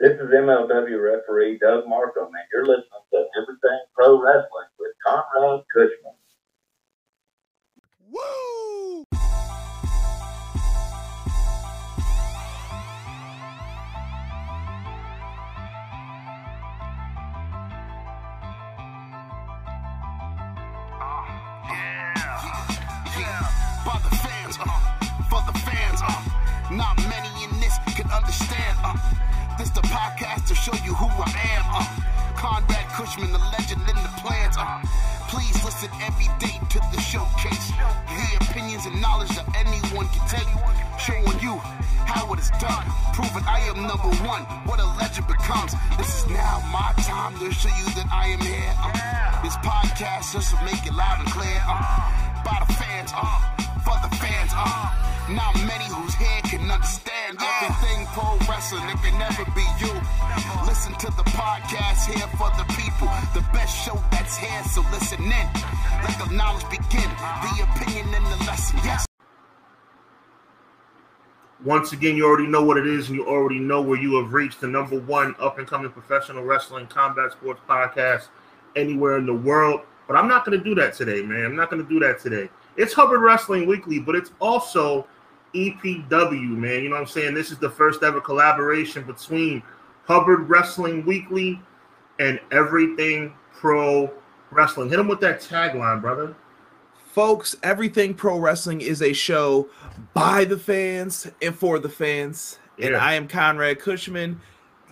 This is MLW referee Doug Marcum, and you're listening to Everything Pro Wrestling with Conrad Cushman. Woo! By the fans, for the fans, not many in this can understand, this the podcast to show you who I am, Conrad Cushman, the legend in the plans, please listen every day to the showcase, the opinions and knowledge that anyone can tell you, showing you how it is done, proving I am number one, what a legend becomes, this is now my time to show you that I am here, this podcast just to make it loud and clear, by the fans, for the fans, not many whose head can understand everything pro wrestling, it can never be you, listen to the podcast here for the people, the best show that's here, so listen in, let the knowledge begin, the opinion and the lesson, yes. Once again, you already know what it is, and you already know where you have reached, the number one up-and-coming professional wrestling combat sports podcast anywhere in the world. But I'm not going to do that today, man. I'm not going to do that today. It's Hubbard Wrestling Weekly, but it's also EPW, man. You know what I'm saying? This is the first ever collaboration between Hubbard Wrestling Weekly and Everything Pro Wrestling. Hit them with that tagline, brother. Folks, Everything Pro Wrestling is a show by the fans and for the fans. Yeah. And I am Conrad Cushman.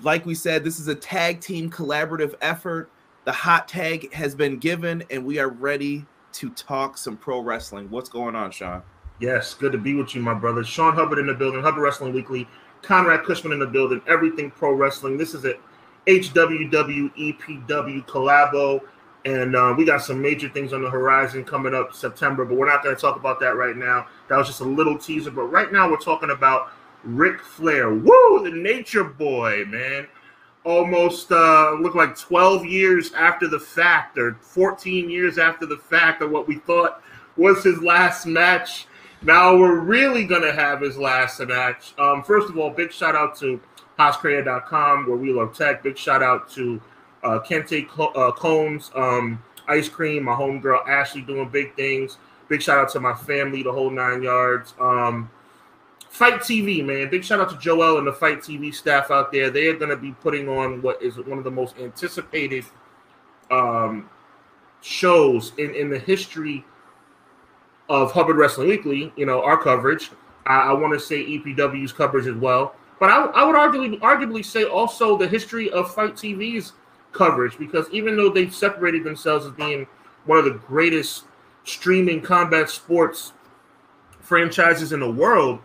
Like we said, this is a tag team collaborative effort. The hot tag has been given, and we are ready to talk some pro wrestling. What's going on, Sean? Yes, good to be with you, my brother. Sean Hubbard in the building, Hubbard Wrestling Weekly, Conrad Cushman in the building, Everything Pro Wrestling. This is a HWW EPW collabo, and we got some major things on the horizon coming up September, but we're not going to talk about that right now. That was just a little teaser, but right now we're talking about Ric Flair. Woo, the Nature Boy, man. Almost look like 12 years after the fact, or 14 years after the fact, of what we thought was his last match. Now we're really gonna have his last match. First of all, big shout out to HossCreator.com, where we love tech. Big shout out to Kente Combs, Ice Cream, my homegirl Ashley doing big things. Big shout out to my family, the whole nine yards. Fight TV, man. Big shout out to Joel and the Fight TV staff out there. They are going to be putting on what is one of the most anticipated shows in the history of Hubbard Wrestling Weekly, you know, our coverage. I want to say EPW's coverage as well. But I would arguably say also the history of Fight TV's coverage, because even though they've separated themselves as being one of the greatest streaming combat sports franchises in the world,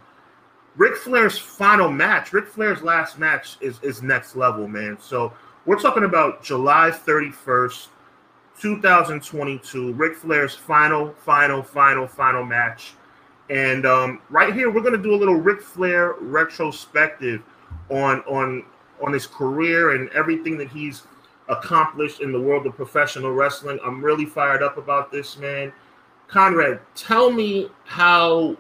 Ric Flair's final match, Ric Flair's last match is next level, man. So we're talking about July 31st, 2022, Ric Flair's final match. And right here, we're going to do a little Ric Flair retrospective on his career and everything that he's accomplished in the world of professional wrestling. I'm really fired up about this, man. Conrad, tell me how...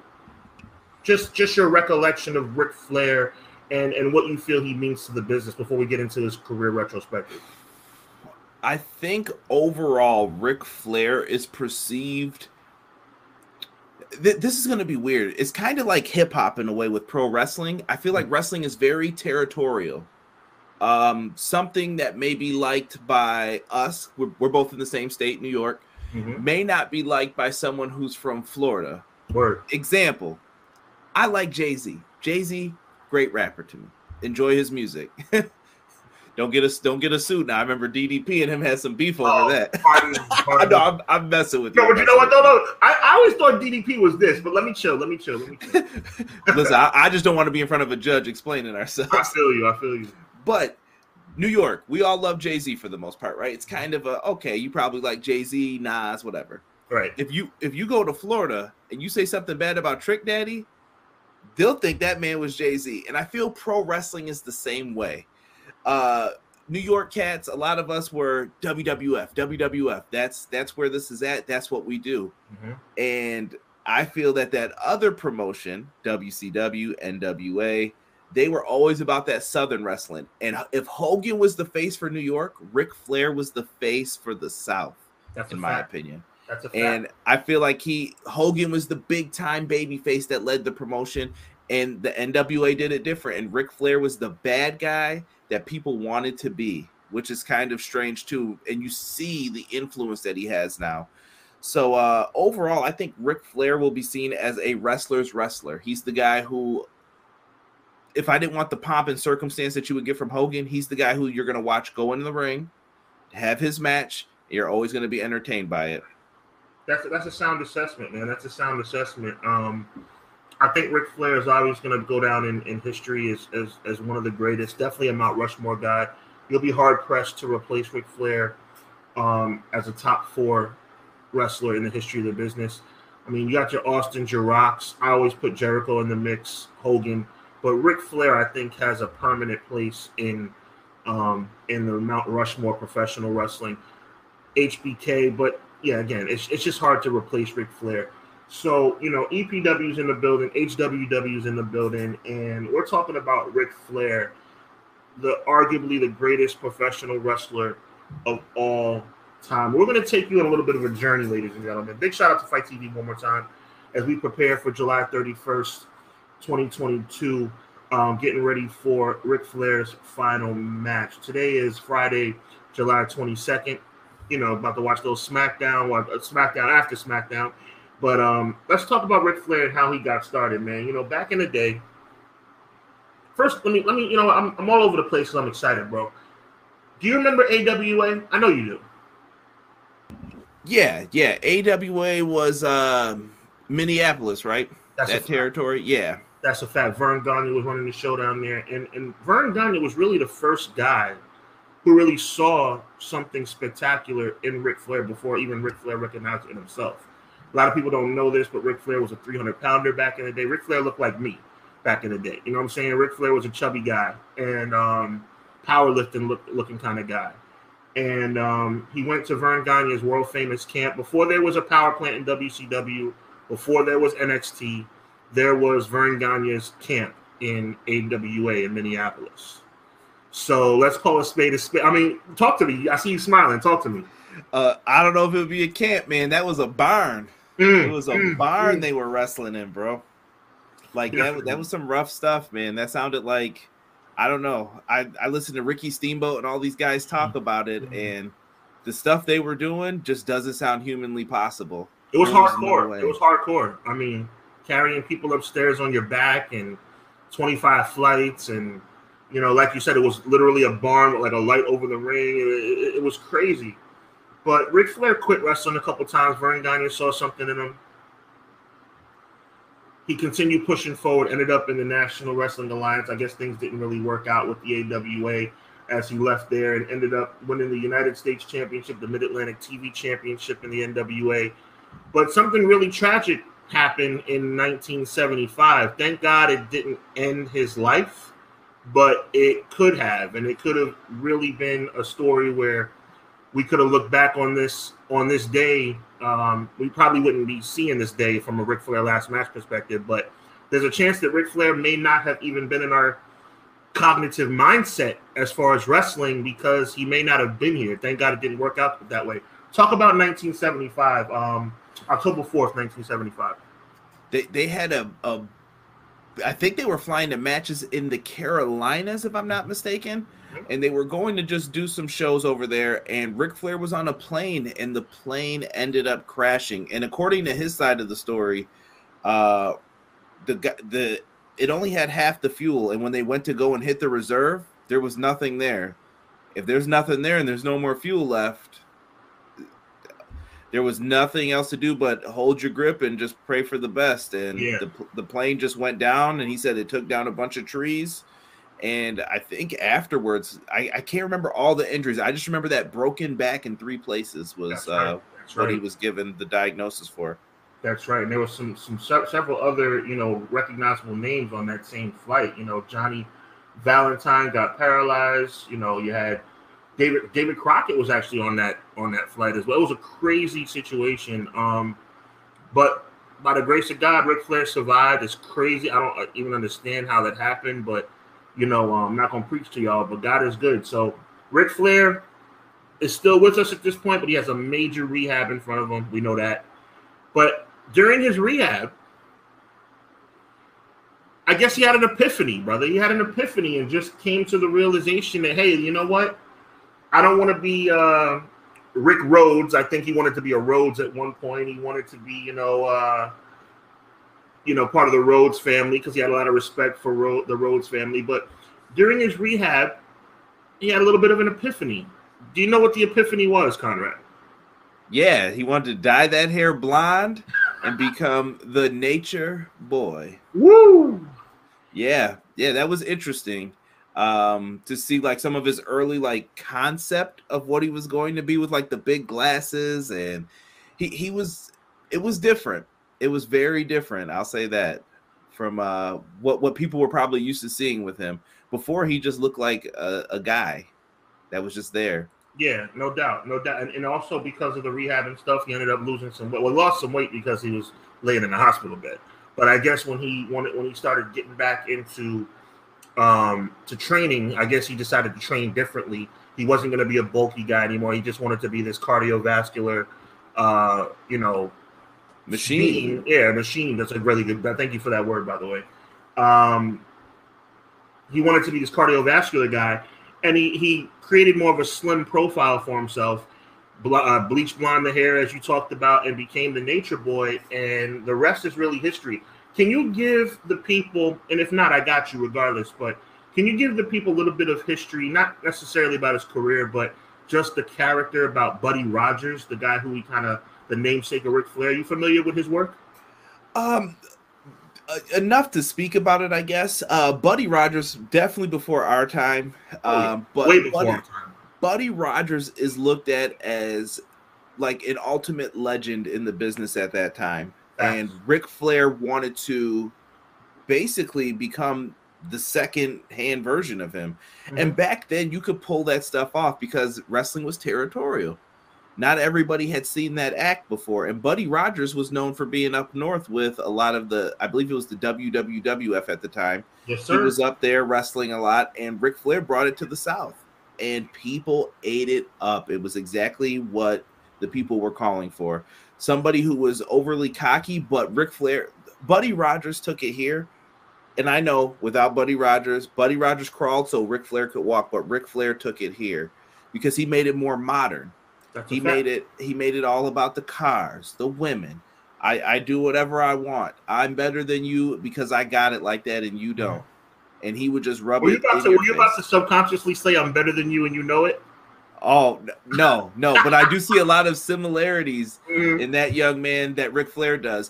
Just your recollection of Ric Flair and what you feel he means to the business before we get into his career retrospective. I think overall Ric Flair is perceived this is going to be weird. It's kind of like hip-hop in a way with pro wrestling. I feel like wrestling is very territorial. Something that may be liked by us, we're both in the same state, New York, may not be liked by someone who's from Florida. Word. Example. I like Jay-Z. Jay-Z, great rapper to me. Enjoy his music. Don't get a suit now. I remember DDP and him had some beef over that. Pardon. No, I'm messing with you. But you know what? No. I always thought DDP was this, but let me chill. Listen, I just don't want to be in front of a judge explaining ourselves. I feel you. But New York, we all love Jay-Z for the most part, right? It's kind of a, okay, you probably like Jay-Z, Nas, whatever. Right. If you go to Florida and you say something bad about Trick Daddy, they'll think that man was Jay-Z. And I feel pro wrestling is the same way. New York cats, a lot of us were WWF. That's where this is at. That's what we do. And I feel that other promotion, WCW, NWA, they were always about that Southern wrestling. And if Hogan was the face for New York, Ric Flair was the face for the South, in my opinion. That's a fact. And I feel like Hogan was the big-time babyface that led the promotion, and the NWA did it different. And Ric Flair was the bad guy that people wanted to be, which is kind of strange, too. And you see the influence that he has now. So overall, I think Ric Flair will be seen as a wrestler's wrestler. He's the guy who, if I didn't want the pomp and circumstance that you would get from Hogan, he's the guy who you're going to watch go in the ring, have his match, and you're always going to be entertained by it. That's a sound assessment, man. That's a sound assessment. I think Ric Flair is always going to go down in history as one of the greatest. Definitely a Mount Rushmore guy. You'll be hard-pressed to replace Ric Flair as a top-four wrestler in the history of the business. I mean, you got your Austins, your Rocks. I always put Jericho in the mix, Hogan. But Ric Flair, I think, has a permanent place in the Mount Rushmore professional wrestling, HBK. But, yeah, again, it's just hard to replace Ric Flair. So, you know, EPW's in the building, HWW's in the building, and we're talking about Ric Flair, arguably the greatest professional wrestler of all time. We're going to take you on a little bit of a journey, ladies and gentlemen. Big shout out to Fight TV one more time as we prepare for July 31st, 2022, getting ready for Ric Flair's final match. Today is Friday, July 22nd. You know, about to watch those SmackDown after SmackDown. But let's talk about Ric Flair and how he got started, man. You know, back in the day. First, let me. You know, I'm all over the place because I'm excited, bro. Do you remember AWA? I know you do. Yeah. AWA was Minneapolis, right? That territory, yeah. That's a fact. Verne Gagne was running the show down there, and Verne Gagne was really the first guy who really saw something spectacular in Ric Flair before even Ric Flair recognized it in himself. A lot of people don't know this, but Ric Flair was a 300-pounder back in the day. Ric Flair looked like me back in the day. You know what I'm saying? Ric Flair was a chubby guy and powerlifting looking kind of guy. And he went to Verne Gagne's world-famous camp. Before there was a power plant in WCW, before there was NXT, there was Verne Gagne's camp in AWA in Minneapolis. So let's call a spade a spade. I mean, talk to me. I see you smiling. Talk to me. I don't know if it would be a camp, man. That was a barn. It was a barn they were wrestling in, bro. Like, that was some rough stuff, man. That sounded like, I don't know. I listened to Ricky Steamboat and all these guys talk about it, and the stuff they were doing just doesn't sound humanly possible. It was hardcore. It was hardcore. I mean, carrying people upstairs on your back and 25 flights and, you know, like you said, it was literally a barn with like a light over the ring. It was crazy. But Ric Flair quit wrestling a couple times. Verne Gagne saw something in him. He continued pushing forward, ended up in the National Wrestling Alliance. I guess things didn't really work out with the AWA as he left there and ended up winning the United States Championship, the Mid-Atlantic TV Championship, and the NWA. But something really tragic happened in 1975. Thank God it didn't end his life, but it could have. And it could have really been a story where we could have looked back on this day. We probably wouldn't be seeing this day from a Ric Flair last match perspective, but there's a chance that Ric Flair may not have even been in our cognitive mindset as far as wrestling because he may not have been here. Thank God it didn't work out that way. Talk about 1975, October 4th, 1975. They had I think they were flying to matches in the Carolinas, if I'm not mistaken, and they were going to just do some shows over there, and Ric Flair was on a plane, and the plane ended up crashing. And according to his side of the story, it only had half the fuel, and when they went to go and hit the reserve, there was nothing there. If there's nothing there and there's no more fuel left, there was nothing else to do but hold your grip and just pray for the best. And the plane just went down, and he said it took down a bunch of trees. And I think afterwards, I can't remember all the injuries. I just remember that broken back in 3 places was what he was given the diagnosis for. That's right. And there were some several other, you know, recognizable names on that same flight. You know, Johnny Valentine got paralyzed. You know, you had David Crockett was actually on that flight as well. It was a crazy situation. But by the grace of God, Ric Flair survived. It's crazy. I don't even understand how that happened, but you know, I'm not going to preach to y'all, but God is good. So Ric Flair is still with us at this point, but he has a major rehab in front of him. We know that. But during his rehab, I guess he had an epiphany, brother. He had an epiphany and just came to the realization that, hey, you know what? I don't want to be Rick Rhodes. I think he wanted to be a Rhodes at one point. He wanted to be, part of the Rhodes family because he had a lot of respect for the Rhodes family. But during his rehab, he had a little bit of an epiphany. Do you know what the epiphany was, Conrad? Yeah, he wanted to dye that hair blonde and become the nature boy. Woo! Yeah, that was interesting to see, like, some of his early, like, concept of what he was going to be with, like, the big glasses. And it was different. It was very different, I'll say that, from what people were probably used to seeing with him. Before, he just looked like a guy that was just there. Yeah, no doubt. And also because of the rehab and stuff, he ended up losing some weight. Well, lost some weight because he was laying in the hospital bed. But I guess when he started getting back into to training, I guess he decided to train differently. He wasn't going to be a bulky guy anymore. He just wanted to be this cardiovascular, machine. Yeah, machine. That's a really good. Thank you for that word, by the way. He wanted to be this cardiovascular guy, and he created more of a slim profile for himself, bleached blonde the hair, as you talked about, and became the nature boy. And the rest is really history. Can you give the people, and if not, I got you regardless, but can you give the people a little bit of history, not necessarily about his career, but just the character, about Buddy Rogers, the guy who he kind of, the namesake of Ric Flair? Are you familiar with his work? Enough to speak about it, I guess. Buddy Rogers, definitely before our time. But way before our time. Buddy Rogers is looked at as like an ultimate legend in the business at that time. And Ric Flair wanted to basically become the second-hand version of him. Mm-hmm. And back then, you could pull that stuff off because wrestling was territorial. Not everybody had seen that act before. And Buddy Rogers was known for being up north with a lot of the, I believe it was the WWF at the time. Yes, sir. He was up there wrestling a lot, and Ric Flair brought it to the South. And people ate it up. It was exactly what the people were calling for. Somebody who was overly cocky, but Ric Flair, Buddy Rogers took it here. And I know without Buddy Rogers crawled so Ric Flair could walk, but Ric Flair took it here because he made it more modern. He made it all about the cars, the women. I do whatever I want. I'm better than you because I got it like that and you don't. And he would just rub it in your face. Were you about to subconsciously say I'm better than you and you know it? Oh, no. But I do see a lot of similarities in that young man that Ric Flair does.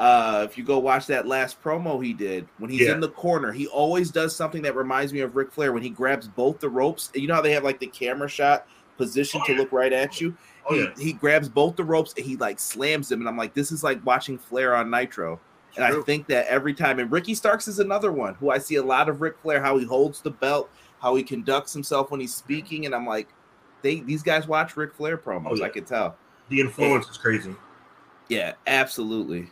If you go watch that last promo he did, when he's in the corner, he always does something that reminds me of Ric Flair when he grabs both the ropes. You know how they have like the camera shot position to look right at you? He grabs both the ropes and he like slams them. And I'm like, this is like watching Flair on Nitro. It's and true. I think that every time. And Ricky Starks is another one who I see a lot of Ric Flair, how he holds the belt, how he conducts himself when he's speaking. And I'm like, these guys watch Ric Flair promos. I can tell. The influence is crazy. Yeah, absolutely.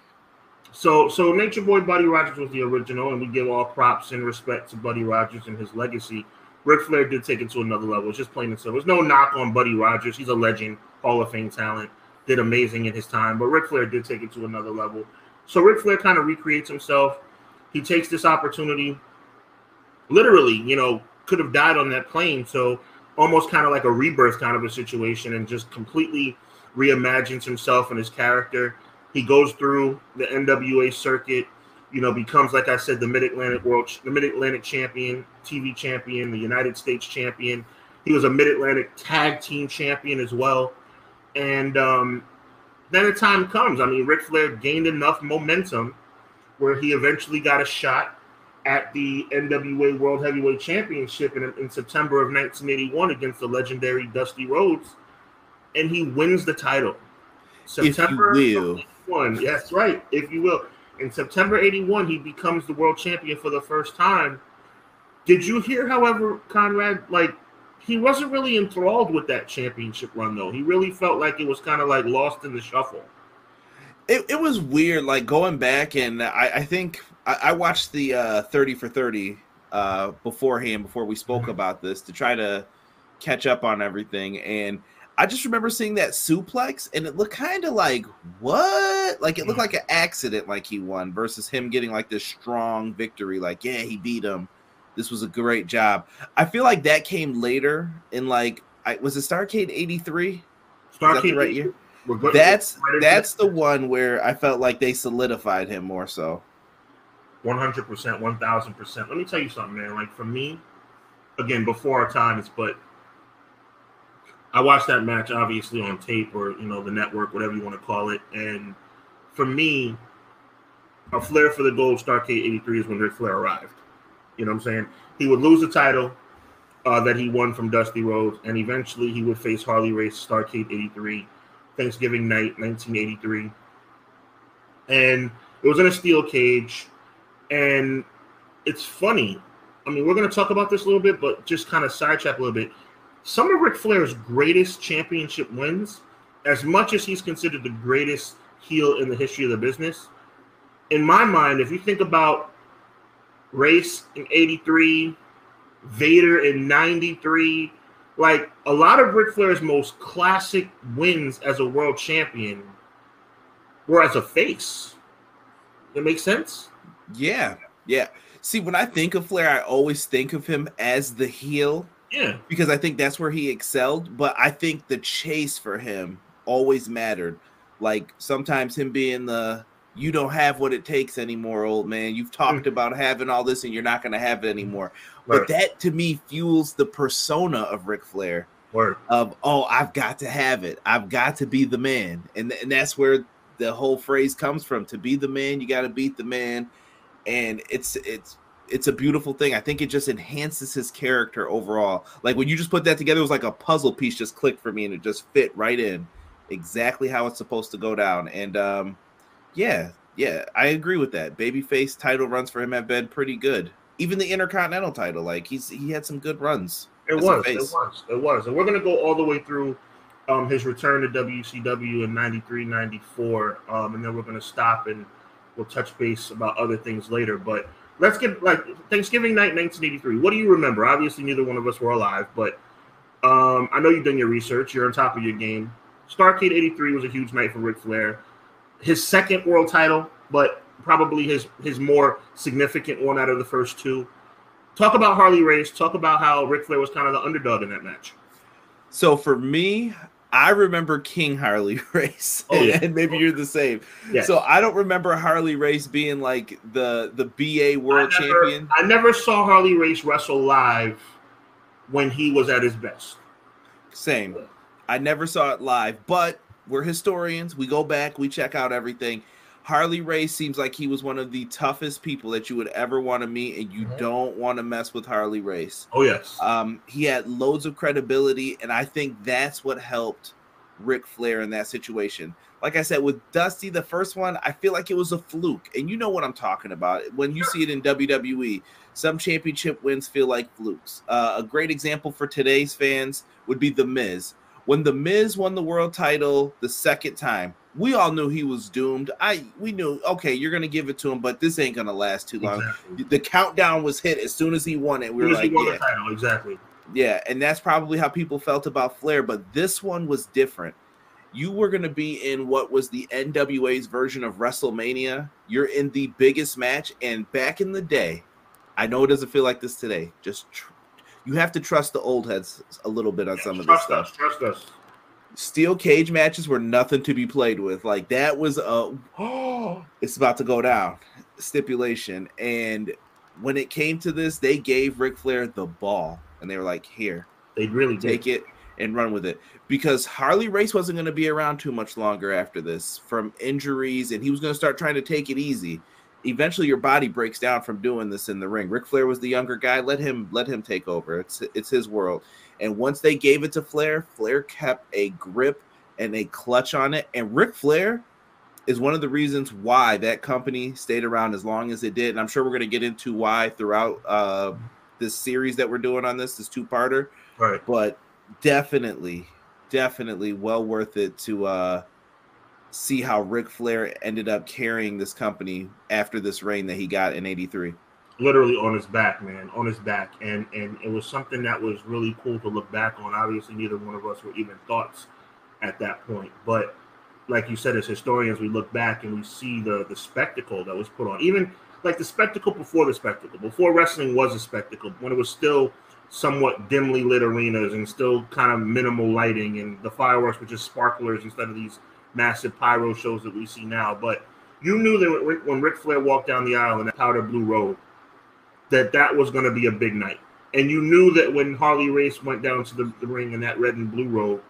So Nature Boy Buddy Rogers was the original, and we give all props and respect to Buddy Rogers and his legacy. Ric Flair did take it to another level. It's just plain and simple. There's no knock on Buddy Rogers. He's a legend, Hall of Fame talent, did amazing in his time. But Ric Flair did take it to another level. So Ric Flair kind of recreates himself. He takes this opportunity. Literally, could have died on that plane. So almost kind of like a rebirth kind of a situation, and just completely reimagines himself and his character. He goes through the NWA circuit, becomes, like I said, the Mid-Atlantic champion, TV champion, the United States champion. He was a Mid-Atlantic tag team champion as well. And then the time comes. I mean, Ric Flair gained enough momentum where he eventually got a shot at the NWA World Heavyweight Championship in September of 1981 against the legendary Dusty Rhodes, and he wins the title. September 81. Yes, right. If you will. In September 81, he becomes the world champion for the first time. Did you hear, however, Conrad, like, he wasn't really enthralled with that championship run, though. He really felt like it was kind of like lost in the shuffle. It was weird, like, going back, and I think I watched the 30 for 30 beforehand, before we spoke about this, to try to catch up on everything. And I just remember seeing that suplex, and it looked kind of like, what? Like, it looked like an accident, like he won, versus him getting like this strong victory. Like, yeah, he beat him. This was a great job. I feel like that came later in, like, was it Starrcade 83? Starrcade, that right year? That's the one where I felt like they solidified him more so. 100%, 1,000%. Let me tell you something, man. Like, for me, again, before our times, but I watched that match, obviously, on tape or, you know, the network, whatever you want to call it. And for me, a Flair for the gold, Starrcade 83, is when Ric Flair arrived. You know what I'm saying? He would lose the title that he won from Dusty Rhodes, and eventually he would face Harley Race, Starrcade 83, Thanksgiving night, 1983. And it was in a steel cage. And it's funny. I mean, we're going to talk about this a little bit, but just kind of sidetrack a little bit. Some of Ric Flair's greatest championship wins, as much as he's considered the greatest heel in the history of the business, in my mind, if you think about Race in 83, Vader in 93, like, a lot of Ric Flair's most classic wins as a world champion were as a face. That makes sense? Yeah, yeah. See, when I think of Flair, I always think of him as the heel. Yeah. Because I think that's where he excelled. But I think the chase for him always mattered. Like, sometimes him being the, you don't have what it takes anymore, old man. You've talked about having all this, and you're not going to have it anymore. Word. But that, to me, fuels the persona of Ric Flair. Word. Of, oh, I've got to have it. I've got to be the man. And that's where the whole phrase comes from. To be the man, you got to beat the man. And it's a beautiful thing. I think it just enhances his character overall. Like, when you just put that together, it was like a puzzle piece just clicked for me, and it just fit right in exactly how it's supposed to go down. And, yeah, I agree with that. Babyface title runs for him have been pretty good. Even the Intercontinental title, like, he had some good runs. It was. And we're going to go all the way through his return to WCW in 93, 94, and then we're going to stop and we'll touch base about other things later. But let's get, like, Thanksgiving night, 1983. What do you remember? Obviously, neither one of us were alive, but I know you've done your research. You're on top of your game. Starrcade 83 was a huge night for Ric Flair. His second world title, but probably his more significant one out of the first two. Talk about Harley Race. Talk about how Ric Flair was kind of the underdog in that match. So for me, I remember King Harley Race, and maybe you're the same. Yes. So I don't remember Harley Race being like the BA world champion. I never saw Harley Race wrestle live when he was at his best. Same. I never saw it live, but we're historians. We go back. We check out everything. Harley Race seems like he was one of the toughest people that you would ever want to meet, and you don't want to mess with Harley Race. Oh, yes. He had loads of credibility, and I think that's what helped Ric Flair in that situation. Like I said, with Dusty, the first one, I feel like it was a fluke, and you know what I'm talking about. When you see it in WWE, some championship wins feel like flukes. A great example for today's fans would be The Miz. When The Miz won the world title the second time, we all knew he was doomed. We knew, okay, you're going to give it to him, but this ain't going to last too long. Exactly. The countdown was hit as soon as he won it. We were like, yeah. The title. Exactly. Yeah, and that's probably how people felt about Flair, but this one was different. You were going to be in what was the NWA's version of WrestleMania. You're in the biggest match, and back in the day, I know it doesn't feel like this today, just you have to trust the old heads a little bit on some of this stuff. Trust us. Steel cage matches were nothing to be played with. Like, that was it's about to go down stipulation. And when it came to this, they gave Ric Flair the ball. And they were like, here. They really take it and run with it. Because Harley Race wasn't going to be around too much longer after this from injuries. And he was going to start trying to take it easy. Eventually, your body breaks down from doing this in the ring. Ric Flair was the younger guy. Let him take over. It's his world. And once they gave it to Flair, Flair kept a grip and a clutch on it. And Ric Flair is one of the reasons why that company stayed around as long as it did. And I'm sure we're going to get into why throughout this series that we're doing on this two-parter. Right. But definitely well worth it to see how Ric Flair ended up carrying this company after this reign that he got in 83. literally on his back, man, on his back. And it was something that was really cool to look back on. Obviously, neither one of us were even thoughts at that point. But like you said, as historians, we look back and we see the spectacle that was put on. Even like the spectacle before the spectacle. Before wrestling was a spectacle, when it was still somewhat dimly lit arenas and still kind of minimal lighting, and the fireworks were just sparklers instead of these massive pyro shows that we see now. But you knew that when Ric Flair walked down the aisle in that powder blue robe, that that was going to be a big night. And you knew that when Harley Race went down to the ring in that red and blue robe,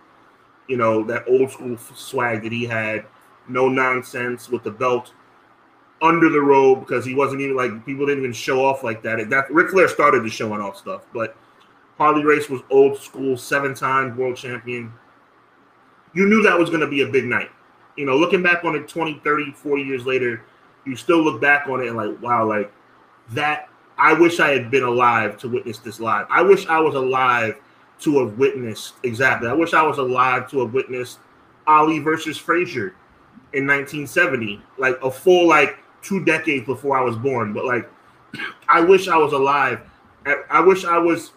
you know, that old school swag that he had, no nonsense, with the belt under the robe, because he wasn't even, like, people didn't even show off like that. Ric Flair started the showing off stuff, but Harley Race was old school, 7-time world champion. You knew that was going to be a big night. You know, looking back on it 20, 30, 40 years later, you still look back on it and like, wow, like that, I wish I had been alive to witness this live. I wish I was alive to have witnessed, exactly. I wish I was alive to have witnessed Ali versus Frazier in 1970, like a full, like, 2 decades before I was born. But like, I wish I was alive. I wish I was,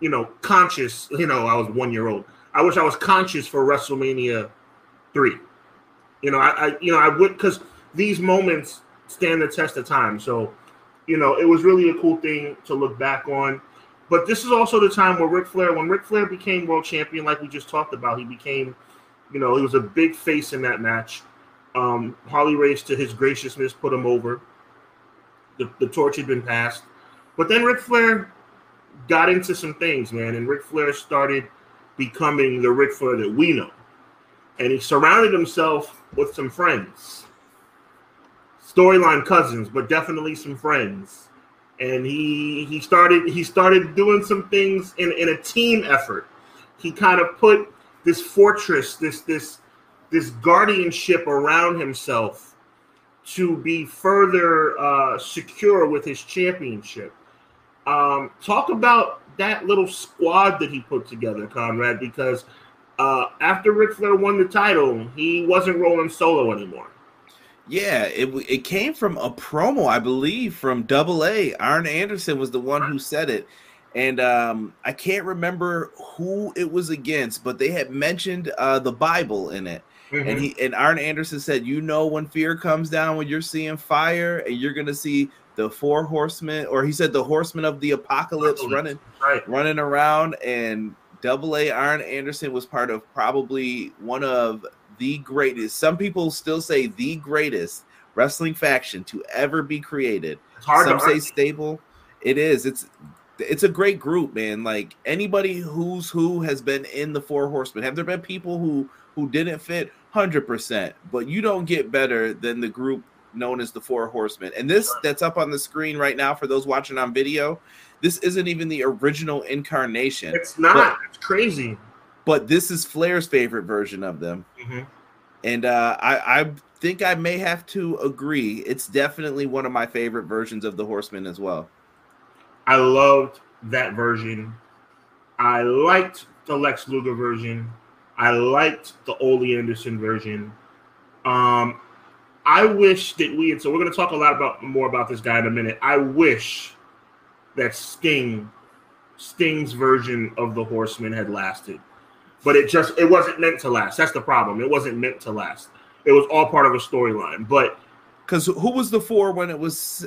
you know, conscious. You know, I was 1 year old. I wish I was conscious for WrestleMania 3. You know, I would, because these moments stand the test of time. So, you know, it was really a cool thing to look back on. But this is also the time where when Ric Flair became world champion, like we just talked about, he became, you know, he was a big face in that match. Harley Race, to his graciousness, put him over. The torch had been passed. But then Ric Flair got into some things, man, and Ric Flair started becoming the Ric Flair that we know. And he surrounded himself with some friends. Storyline cousins, but definitely some friends. And he started doing some things in a team effort. He kind of put this fortress, this guardianship around himself to be further secure with his championship. Talk about that little squad that he put together, Conrad, because after Ric Flair won the title, he wasn't rolling solo anymore. Yeah, it came from a promo, I believe, from Double A. Arn Anderson was the one who said it. And I can't remember who it was against, but they had mentioned the Bible in it. Mm-hmm. And Arn Anderson said, you know, when fear comes down, when you're seeing fire and you're going to see the Four Horsemen, or he said the Horsemen of the Apocalypse running around. And Double A Arn Anderson was part of probably one of the greatest, some people still say the greatest wrestling faction to ever be created. It's hard some to say argue. Stable. It is. It's a great group, man. Like, anybody who's who has been in the Four Horsemen. Have there been people who didn't fit? 100%. But you don't get better than the group known as the Four Horsemen. And this that's up on the screen right now for those watching on video, this isn't even the original incarnation. It's not. It's crazy. But this is Flair's favorite version of them. Mm-hmm. And I think I may have to agree. It's definitely one of my favorite versions of the Horsemen as well. I loved that version. I liked the Lex Luger version. I liked the Ole Anderson version. I wish that so we're going to talk a lot more about this guy in a minute. I wish that Sting's version of the Horseman had lasted. But it wasn't meant to last. That's the problem. It wasn't meant to last. It was all part of a storyline. But because who was the four when it was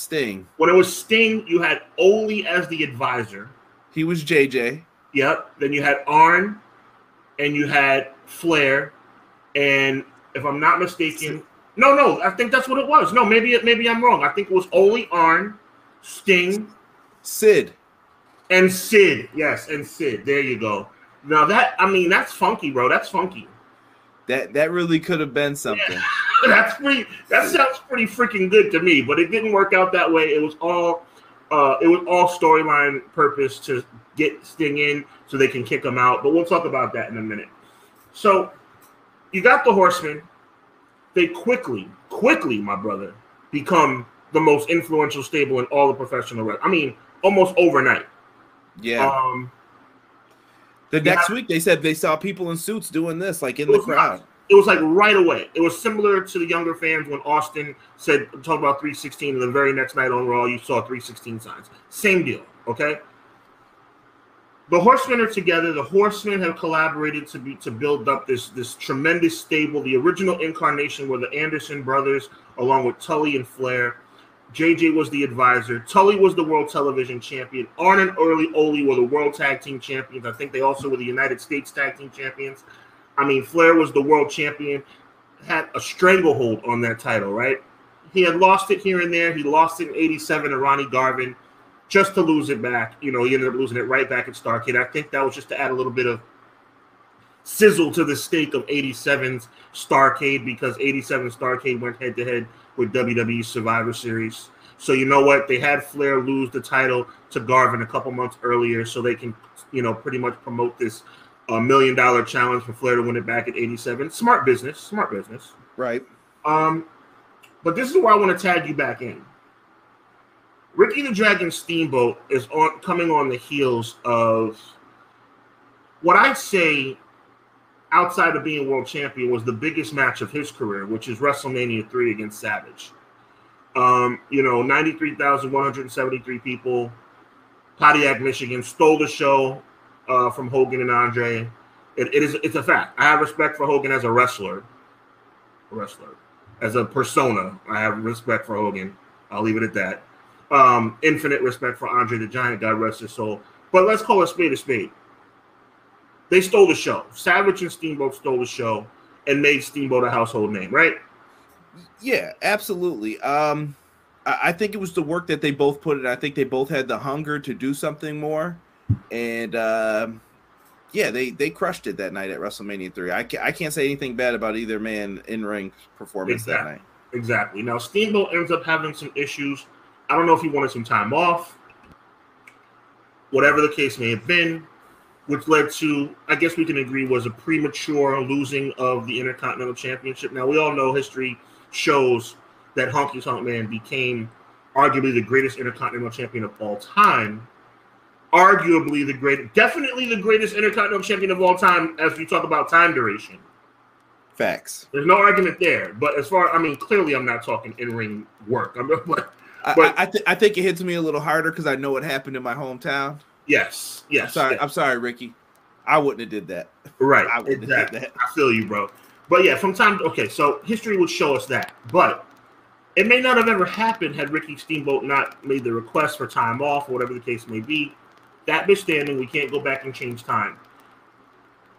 Sting? When it was Sting, you had Ole as the advisor. He was JJ. Yep. Then you had Arn, and you had Flair, and if I'm not mistaken, no, I think that's what it was. No, maybe I'm wrong. I think it was Ole, Arn, Sting, Sid. Yes, and Sid. There you go. Now that's funky, bro. That's funky. That really could have been something. Yeah. That sounds pretty freaking good to me, but it didn't work out that way. It was all storyline purpose to get Sting in so they can kick him out. But we'll talk about that in a minute. So you got the Horsemen. They quickly, my brother, become the most influential stable in all the professional wrestling. I mean, almost overnight. Yeah. The next week, they said they saw people in suits doing this, like in the crowd. it was like right away. It was similar to the younger fans when Austin said, talk about 316, and the very next night on Raw, you saw 316 signs. Same deal, okay? The Horsemen are together. The Horsemen have collaborated to build up this tremendous stable. The original incarnation were the Anderson brothers, along with Tully and Flair. JJ was the advisor. Tully was the world television champion. Arn and Ole were the world tag team champions. I think they also were the United States tag team champions. I mean, Flair was the world champion, had a stranglehold on that title, right? He had lost it here and there. He lost it in 87 to Ronnie Garvin just to lose it back. You know, he ended up losing it right back at Starrcade. I think that was just to add a little bit of sizzle to the steak of 87's Starrcade, because 87's Starrcade went head-to-head with WWE Survivor Series. So you know what? They had Flair lose the title to Garvin a couple months earlier so they can, you know, pretty much promote this $1 million challenge for Flair to win it back at 87. Smart business. Smart business. Right. But this is where I want to tag you back in. Ricky the Dragon Steamboat is coming on the heels of what I'd say, outside of being world champion, was the biggest match of his career, which is WrestleMania 3 against Savage. 93,173 people, Pontiac, Michigan, stole the show from Hogan and Andre. It's a fact. I have respect for Hogan as a wrestler, as a persona. I have respect for Hogan. I'll leave it at that. Infinite respect for Andre the Giant, God rest his soul. But let's call a spade a spade. They stole the show. Savage and Steamboat stole the show and made Steamboat a household name, right? Yeah, absolutely. I think it was the work that they both put in. I think they both had the hunger to do something more. And, yeah, they crushed it that night at WrestleMania 3. I can't say anything bad about either man in-ring performance exactly. That night. Exactly. Now, Steamboat ends up having some issues. I don't know if he wanted some time off, whatever the case may have been, which led to, I guess we can agree, was a premature losing of the Intercontinental Championship. Now, we all know history shows that Honky Tonk Man became arguably the greatest Intercontinental Champion of all time. Arguably the greatest, definitely the greatest Intercontinental Champion of all time as we talk about time duration. Facts. There's no argument there. But as far, I mean, clearly I'm not talking in-ring work. I'm not, I think it hits me a little harder because I know what happened in my hometown. Yes, yes. I'm sorry, Ricky. I wouldn't have did that. Right, I wouldn't exactly. Have did that. I feel you, bro. But yeah, from time to, okay, so history would show us that. But it may not have ever happened had Ricky Steamboat not made the request for time off, or whatever the case may be. That notwithstanding, we can't go back and change time.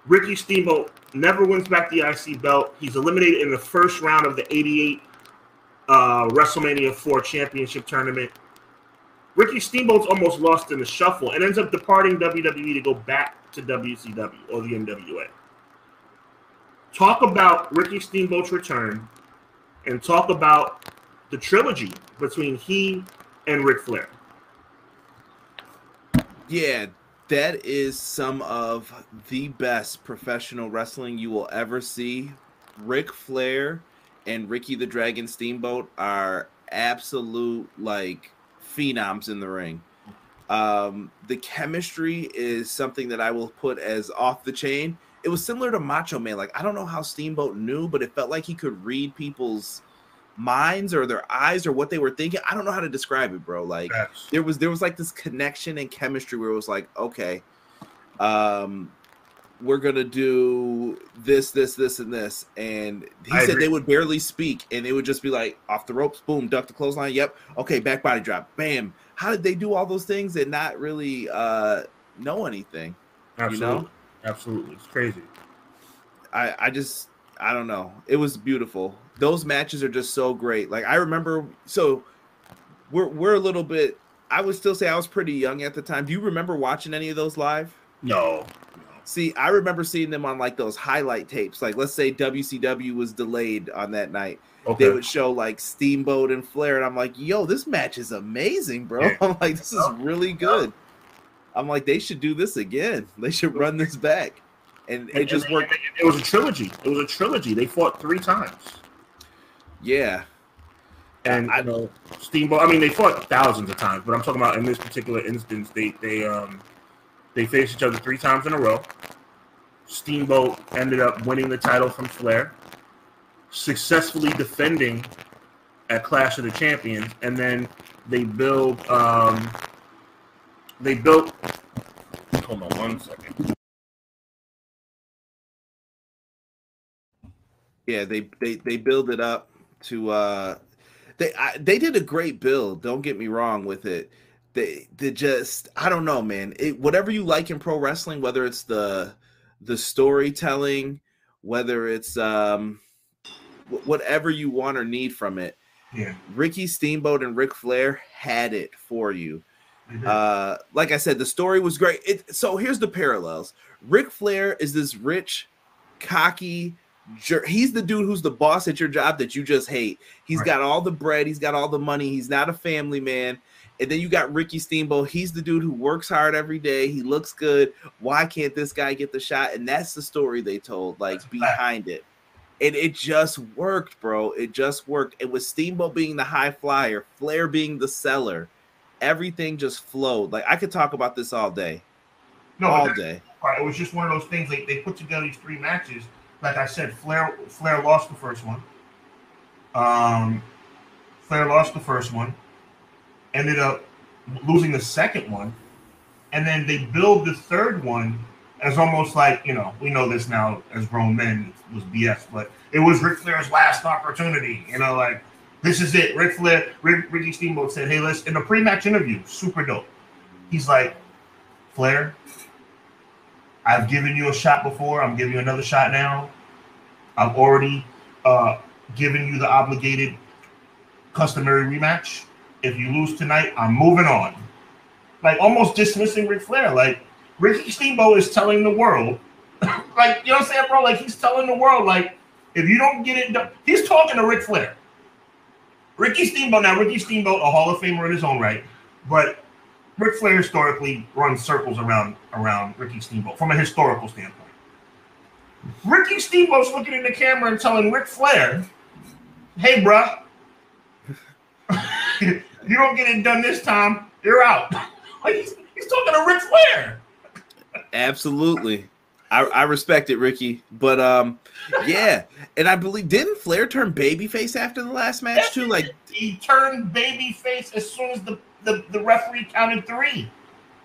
Ricky Steamboat never wins back the IC belt. He's eliminated in the first round of the 88 WrestleMania 4 championship tournament. Ricky Steamboat's almost lost in the shuffle and ends up departing WWE to go back to WCW or the NWA. Talk about Ricky Steamboat's return and talk about the trilogy between he and Ric Flair. Yeah, that is some of the best professional wrestling you will ever see. Ric Flair and Ricky the Dragon Steamboat are absolute, like, phenoms in the ring. The chemistry is something that I will put as off the chain. It was similar to Macho Man. Like, I don't know how Steamboat knew, but it felt like he could read people's minds or their eyes or what they were thinking. I don't know how to describe it, bro. Like, yes. there was like this connection and chemistry where it was like, okay, we're gonna do this, and this. And he said they would barely speak, and they would just be like, off the ropes, boom, duck the clothesline, yep, okay, back body drop, bam. How did they do all those things and not really know anything? Absolutely, you know? Absolutely, it's crazy. I don't know. It was beautiful. Those matches are just so great. Like, I remember, so we're a little bit. I would still say I was pretty young at the time. Do you remember watching any of those live? No. See, I remember seeing them on, like, those highlight tapes. Like, let's say WCW was delayed on that night. Okay. They would show, like, Steamboat and Flair, and I'm like, yo, this match is amazing, bro. Yeah. I'm like, this is really good. I'm like, they should do this again. They should run this back. And it just worked. It was a trilogy. It was a trilogy. They fought 3 times. Yeah. And, I know, Steamboat, I mean, they fought thousands of times, but I'm talking about in this particular instance, they faced each other 3 times in a row. Steamboat ended up winning the title from Flair, successfully defending at Clash of the Champions, and then they built. Hold on one second. Yeah, they build it up to they did a great build. Don't get me wrong with it. They just, I don't know, man. It, whatever you like in pro wrestling, whether it's the storytelling, whether it's whatever you want or need from it. Yeah. Ricky Steamboat and Ric Flair had it for you. Mm-hmm. Like I said, the story was great. So here's the parallels. Ric Flair is this rich, cocky jerk. He's the dude who's the boss at your job that you just hate. He's right. Got all the bread. He's got all the money. He's not a family man. And then you got Ricky Steamboat. He's the dude who works hard every day. He looks good. Why can't this guy get the shot? And that's the story they told, like, that's behind it. And it just worked, bro. It just worked. And with Steamboat being the high flyer, Flair being the seller, everything just flowed. Like, I could talk about this all day. No, all day. It was just one of those things. Like, they put together these three matches. Like I said, Flair lost the first one. Ended up losing the second one. And then they build the third one as almost like, you know, we know this now as grown men, it was BS, but it was Ric Flair's last opportunity. You know, like, this is it. Ricky Steamboat said, hey, listen, in a pre-match interview, super dope. He's like, Flair, I've given you a shot before. I'm giving you another shot now. I've already given you the obligated customary rematch. If you lose tonight, I'm moving on. Like, almost dismissing Ric Flair. Like, Ricky Steamboat is telling the world, like, you know what I'm saying, bro? Like, he's telling the world, like, if you don't get it done, he's talking to Ric Flair. Ricky Steamboat, now Ricky Steamboat, a Hall of Famer in his own right, but Ric Flair historically runs circles around Ricky Steamboat from a historical standpoint. Ricky Steamboat's looking in the camera and telling Ric Flair, hey, bruh, you don't get it done this time, you're out. Like, he's talking to Ric Flair. Absolutely. I respect it, Ricky. But yeah, and I believe, didn't Flair turn babyface after the last match too? Like, he turned babyface as soon as the referee counted three.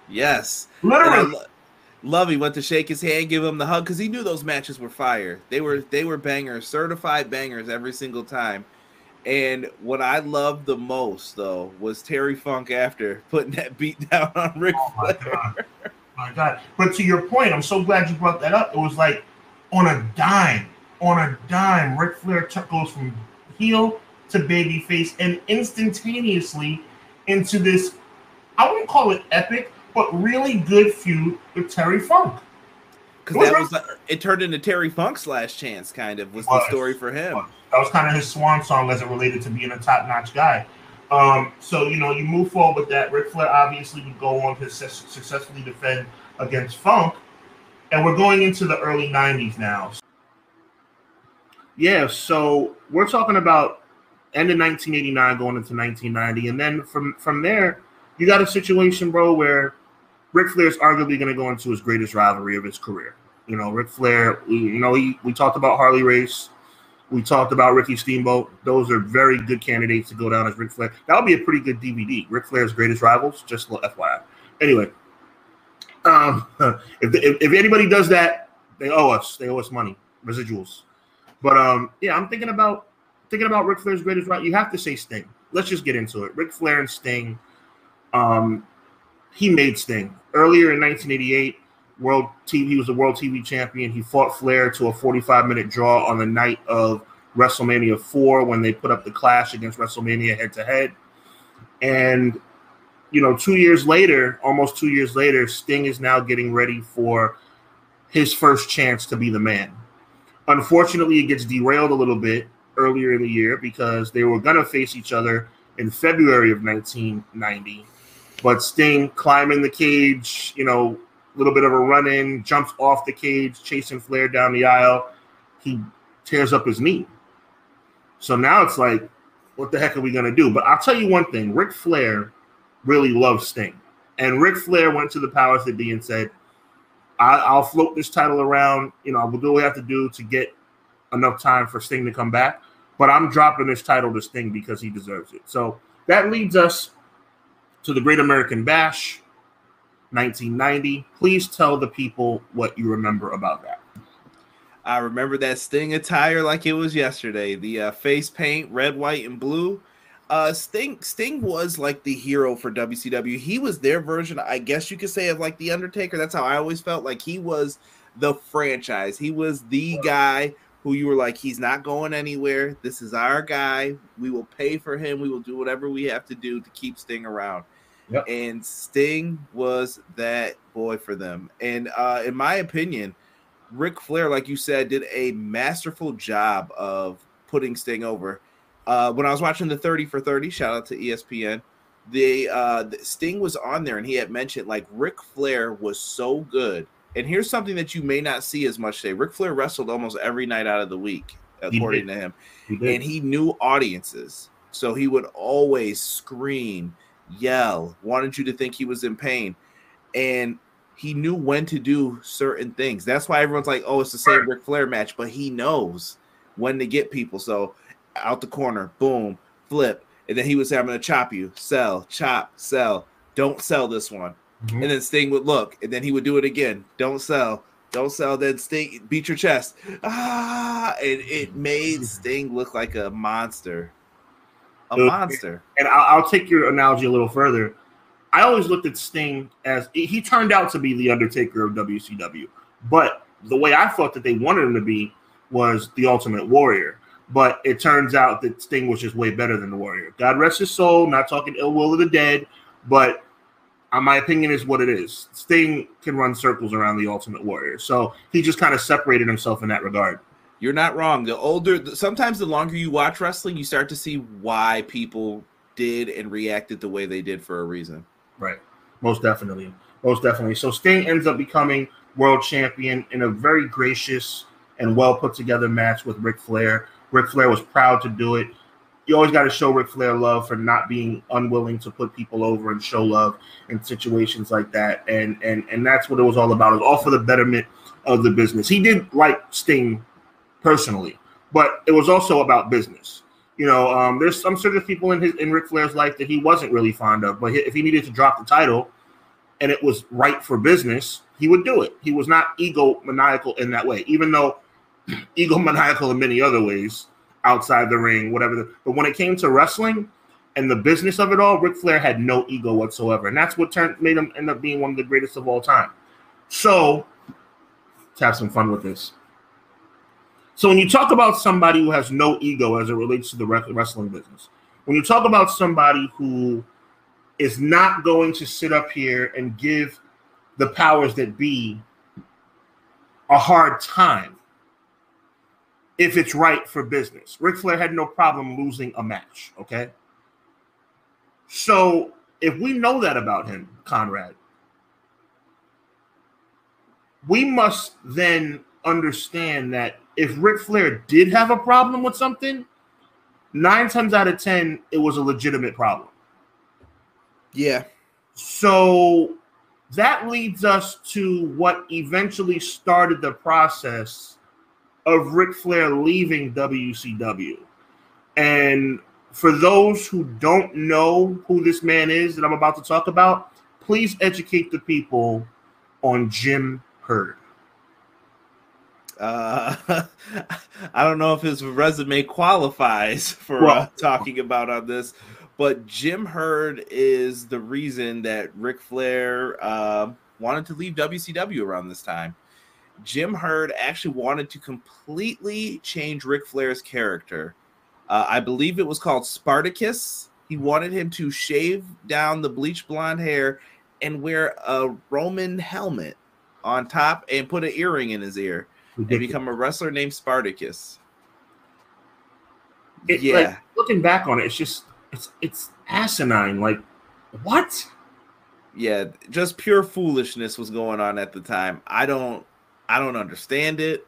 Yes. Literally. Lovey went to shake his hand, give him the hug, because he knew those matches were fire. They were bangers, certified bangers every single time. And what I loved the most, though, was Terry Funk after putting that beat down on Ric Flair. My God. But to your point, I'm so glad you brought that up. It was like on a dime, Ric Flair goes from heel to babyface and instantaneously into this, I wouldn't call it epic, but really good feud with Terry Funk. Because that was like, it turned into Terry Funk's last chance, kind of, was the story for him. That was kind of his swan song as it related to being a top-notch guy. So, you know, you move forward with that. Ric Flair obviously would go on to successfully defend against Funk. And we're going into the early 90s now. Yeah, so we're talking about end of 1989 going into 1990. And then from there, you got a situation, bro, where Ric Flair's arguably going to go into his greatest rivalry of his career. You know, Ric Flair, we talked about Harley Race. We talked about Ricky Steamboat. Those are very good candidates to go down as Ric Flair. That would be a pretty good DVD. Ric Flair's Greatest Rivals, just a little FYI. Anyway, if anybody does that, they owe us. They owe us money, residuals. But, yeah, I'm thinking about Ric Flair's Greatest Rivals. You have to say Sting. Let's just get into it. Ric Flair and Sting, he made Sting. Earlier in 1988, he was the World TV Champion. He fought Flair to a 45-minute draw on the night of WrestleMania 4 when they put up the clash against WrestleMania head-to-head. And, you know, 2 years later, almost 2 years later, Sting is now getting ready for his first chance to be the man. Unfortunately, it gets derailed a little bit earlier in the year because they were going to face each other in February of 1990. But Sting climbing the cage, you know, a little bit of a run-in, jumps off the cage, chasing Flair down the aisle. He tears up his knee. So now it's like, what the heck are we going to do? But I'll tell you one thing. Ric Flair really loves Sting. And Ric Flair went to the powers that be and said, I'll float this title around. You know, I will do what I have to do to get enough time for Sting to come back. But I'm dropping this title to Sting because he deserves it. So that leads us to the Great American Bash, 1990. Please tell the people what you remember about that. I remember that Sting attire like it was yesterday. The face paint, red, white, and blue. Sting was like the hero for WCW. He was their version, I guess you could say, of like the Undertaker. That's how I always felt. Like he was the franchise. He was the guy who you were like, he's not going anywhere. This is our guy. We will pay for him. We will do whatever we have to do to keep Sting around. Yep. And Sting was that boy for them. And in my opinion, Ric Flair, like you said, did a masterful job of putting Sting over. When I was watching the 30 for 30, shout out to ESPN, the Sting was on there and he had mentioned like Ric Flair was so good. And here's something that you may not see as much today. Ric Flair wrestled almost every night out of the week, according to him. And he knew audiences. So he would always scream, yell, wanted you to think he was in pain. And he knew when to do certain things. That's why everyone's like, oh, it's the same Ric Flair match. But he knows when to get people. So out the corner, boom, flip, and then he was having to chop you, sell, chop, sell, don't sell this one, and then Sting would look, and then he would do it again, don't sell, then Sting beat your chest, and it made Sting look like a monster, monster. And I'll take your analogy a little further. I always looked at Sting as he turned out to be the Undertaker of WCW, but the way I thought that they wanted him to be was the Ultimate Warrior. But it turns out that Sting was just way better than the Warrior. God rest his soul, not talking ill will of the dead, but my opinion is what it is. Sting can run circles around the Ultimate Warrior. So he just kind of separated himself in that regard. You're not wrong. Sometimes the longer you watch wrestling, you start to see why people did and reacted the way they did for a reason. Right. Most definitely. Most definitely. So Sting ends up becoming world champion in a very gracious and well put together match with Ric Flair. Ric Flair was proud to do it. You always got to show Ric Flair love for not being unwilling to put people over and show love in situations like that. And that's what it was all about. It was all for the betterment of the business. He did like Sting personally, but it was also about business. You know, there's some sort of people in Ric Flair's life that he wasn't really fond of, but if he needed to drop the title and it was right for business, he would do it. He was not egomaniacal in that way, even though egomaniacal in many other ways outside the ring, whatever. But when it came to wrestling and the business of it all, Ric Flair had no ego whatsoever. And that's what made him end up being one of the greatest of all time. So let's have some fun with this. So when you talk about somebody who has no ego as it relates to the wrestling business, when you talk about somebody who is not going to sit up here and give the powers that be a hard time, if it's right for business. Ric Flair had no problem losing a match, okay? So if we know that about him, Conrad, we must then understand that if Ric Flair did have a problem with something, 9 times out of 10, it was a legitimate problem. Yeah. So that leads us to what eventually started the process of Ric Flair leaving WCW. And for those who don't know who this man is that I'm about to talk about, please educate the people on Jim Herd. I don't know if his resume qualifies for talking about on this, but Jim Herd is the reason that Ric Flair wanted to leave WCW around this time. Jim Herd actually wanted to completely change Ric Flair's character. I believe it was called Spartacus. He wanted him to shave down the bleach blonde hair and wear a Roman helmet on top and put an earring in his ear and become a wrestler named Spartacus. Like, looking back on it, it's just it's asinine. Like, what? Yeah, just pure foolishness was going on at the time. I don't understand it.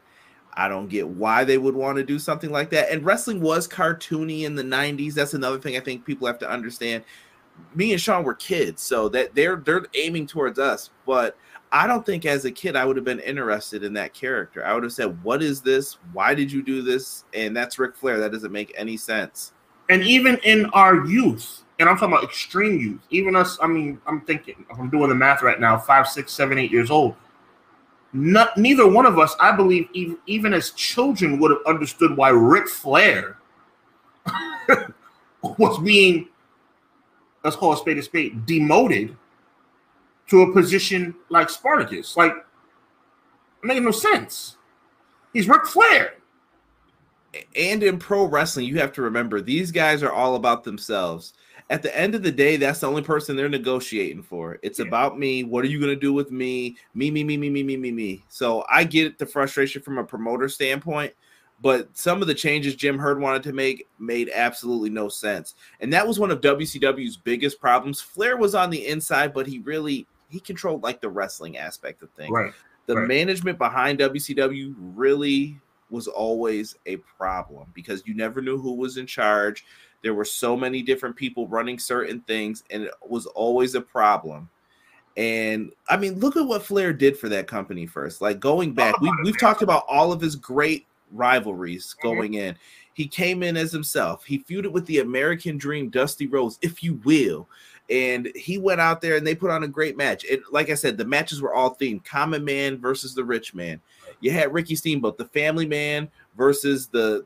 I don't get why they would want to do something like that. And wrestling was cartoony in the 90s. That's another thing I think people have to understand. Me and Shawn were kids, so that they're aiming towards us. But I don't think as a kid I would have been interested in that character. I would have said, what is this? Why did you do this? And that's Ric Flair. That doesn't make any sense. And even in our youth, and I'm talking about extreme youth, even us, I mean, I'm thinking, if I'm doing the math right now, 5, 6, 7, 8 years old, neither one of us, I believe, even as children would have understood why Ric Flair was being, let's call a spade, demoted to a position like Spartacus. Like, it made no sense. He's Ric Flair. And in pro wrestling, you have to remember, these guys are all about themselves. At the end of the day, that's the only person they're negotiating for. It's about me. What are you going to do with me? Me, me, me, me, me, me, me, me. So I get the frustration from a promoter standpoint, but some of the changes Jim Herd wanted to make made absolutely no sense. And that was one of WCW's biggest problems. Flair was on the inside, but he controlled like the wrestling aspect of things. Right. The management behind WCW really was always a problem because you never knew who was in charge. There were so many different people running certain things, and it was always a problem. And, I mean, look at what Flair did for that company first. Like, going back, we've talked about all of his great rivalries going in. He came in as himself. He feuded with the American Dream, Dusty Rhodes, if you will. And he went out there, and they put on a great match. And like I said, the matches were all themed. Common Man versus the Rich Man. You had Ricky Steamboat, the Family Man versus the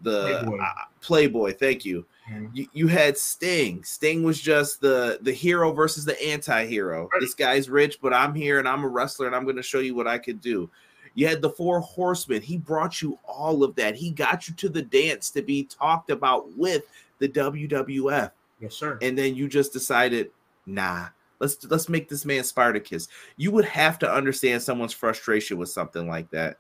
Playboy. Thank you. You had Sting. Sting was just the hero versus the anti-hero. This guy's rich, but I'm here, and I'm a wrestler, and I'm going to show you what I could do. You had the Four Horsemen. He brought you all of that. He got you to the dance to be talked about with the WWF. Yes, sir. And then you just decided, nah, let's make this man Spartacus. You would have to understand someone's frustration with something like that.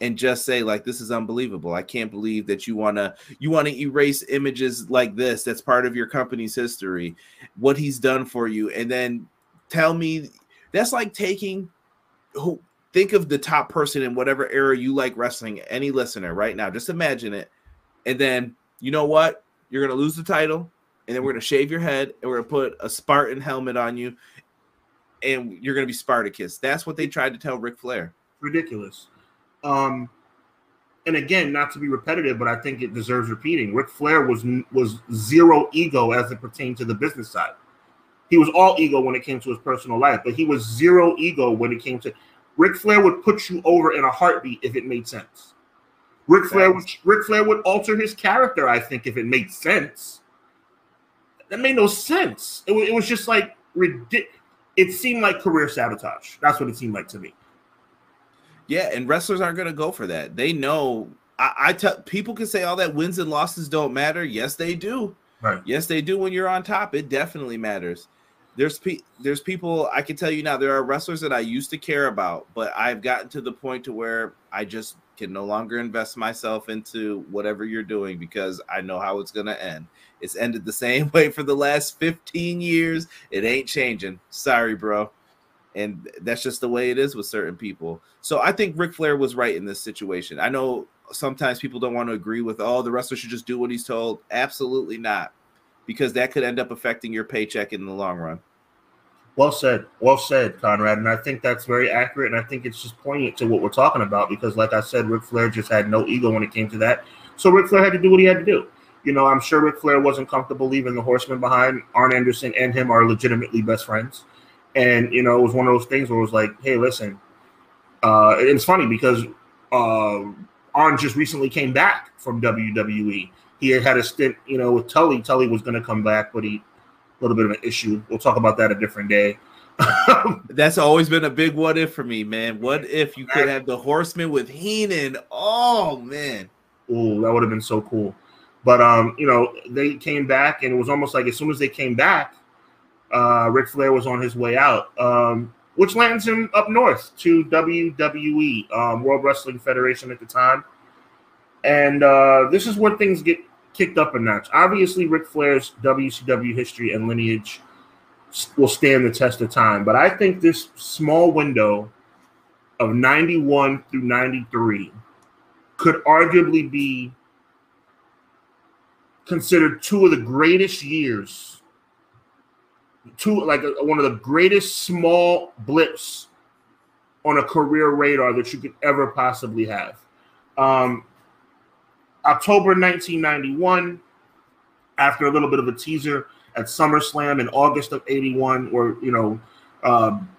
And just say, like, this is unbelievable. I can't believe that you want to erase images like this. That's part of your company's history, what he's done for you. And then tell me, that's like taking, think of the top person in whatever era you like wrestling, any listener right now. Just imagine it. And then, you know what? You're going to lose the title. And then we're going to shave your head. And we're going to put a Spartan helmet on you. And you're going to be Spartacus. That's what they tried to tell Ric Flair. Ridiculous. And again, not to be repetitive, but I think it deserves repeating. Ric Flair was zero ego as it pertained to the business side. He was all ego when it came to his personal life, but he was zero ego when it came to Ric Flair would put you over in a heartbeat if it made sense. Ric Flair would alter his character, I think, if it made sense. That made no sense. It was just like ridiculous. It seemed like career sabotage. That's what it seemed like to me. Yeah, and wrestlers aren't going to go for that. They know. I tell people can say all that wins and losses don't matter. Yes, they do. Right. Yes, they do. When you're on top, it definitely matters. There's people I can tell you now. There are wrestlers that I used to care about, but I've gotten to the point to where I just can no longer invest myself into whatever you're doing because I know how it's going to end. It's ended the same way for the last 15 years. It ain't changing. Sorry, bro. And that's just the way it is with certain people. So I think Ric Flair was right in this situation. I know sometimes people don't want to agree with, oh, the wrestler should just do what he's told. Absolutely not, because that could end up affecting your paycheck in the long run. Well said, Conrad. And I think that's very accurate, and I think it's just poignant to what we're talking about because, like I said, Ric Flair just had no ego when it came to that. So Ric Flair had to do what he had to do. You know, I'm sure Ric Flair wasn't comfortable leaving the Horseman behind. Arn Anderson and him are legitimately best friends. And, you know, it was one of those things where it was like, hey, listen, it's funny because Arn just recently came back from WWE. He had a stint, you know, with Tully. Tully was going to come back, but a little bit of an issue. We'll talk about that a different day. That's always been a big what if for me, man. What if you could have the Horseman with Heenan? Oh, man. Ooh, that would have been so cool. But, you know, they came back, and it was almost like as soon as they came back, Ric Flair was on his way out, which lands him up north to WWE, World Wrestling Federation at the time. And this is where things get kicked up a notch. Obviously, Ric Flair's WCW history and lineage will stand the test of time. But I think this small window of 91 through 93 could arguably be considered two of the greatest years. One of the greatest small blips on a career radar that you could ever possibly have. October 1991, after a little bit of a teaser at SummerSlam in August of '81, where, you know,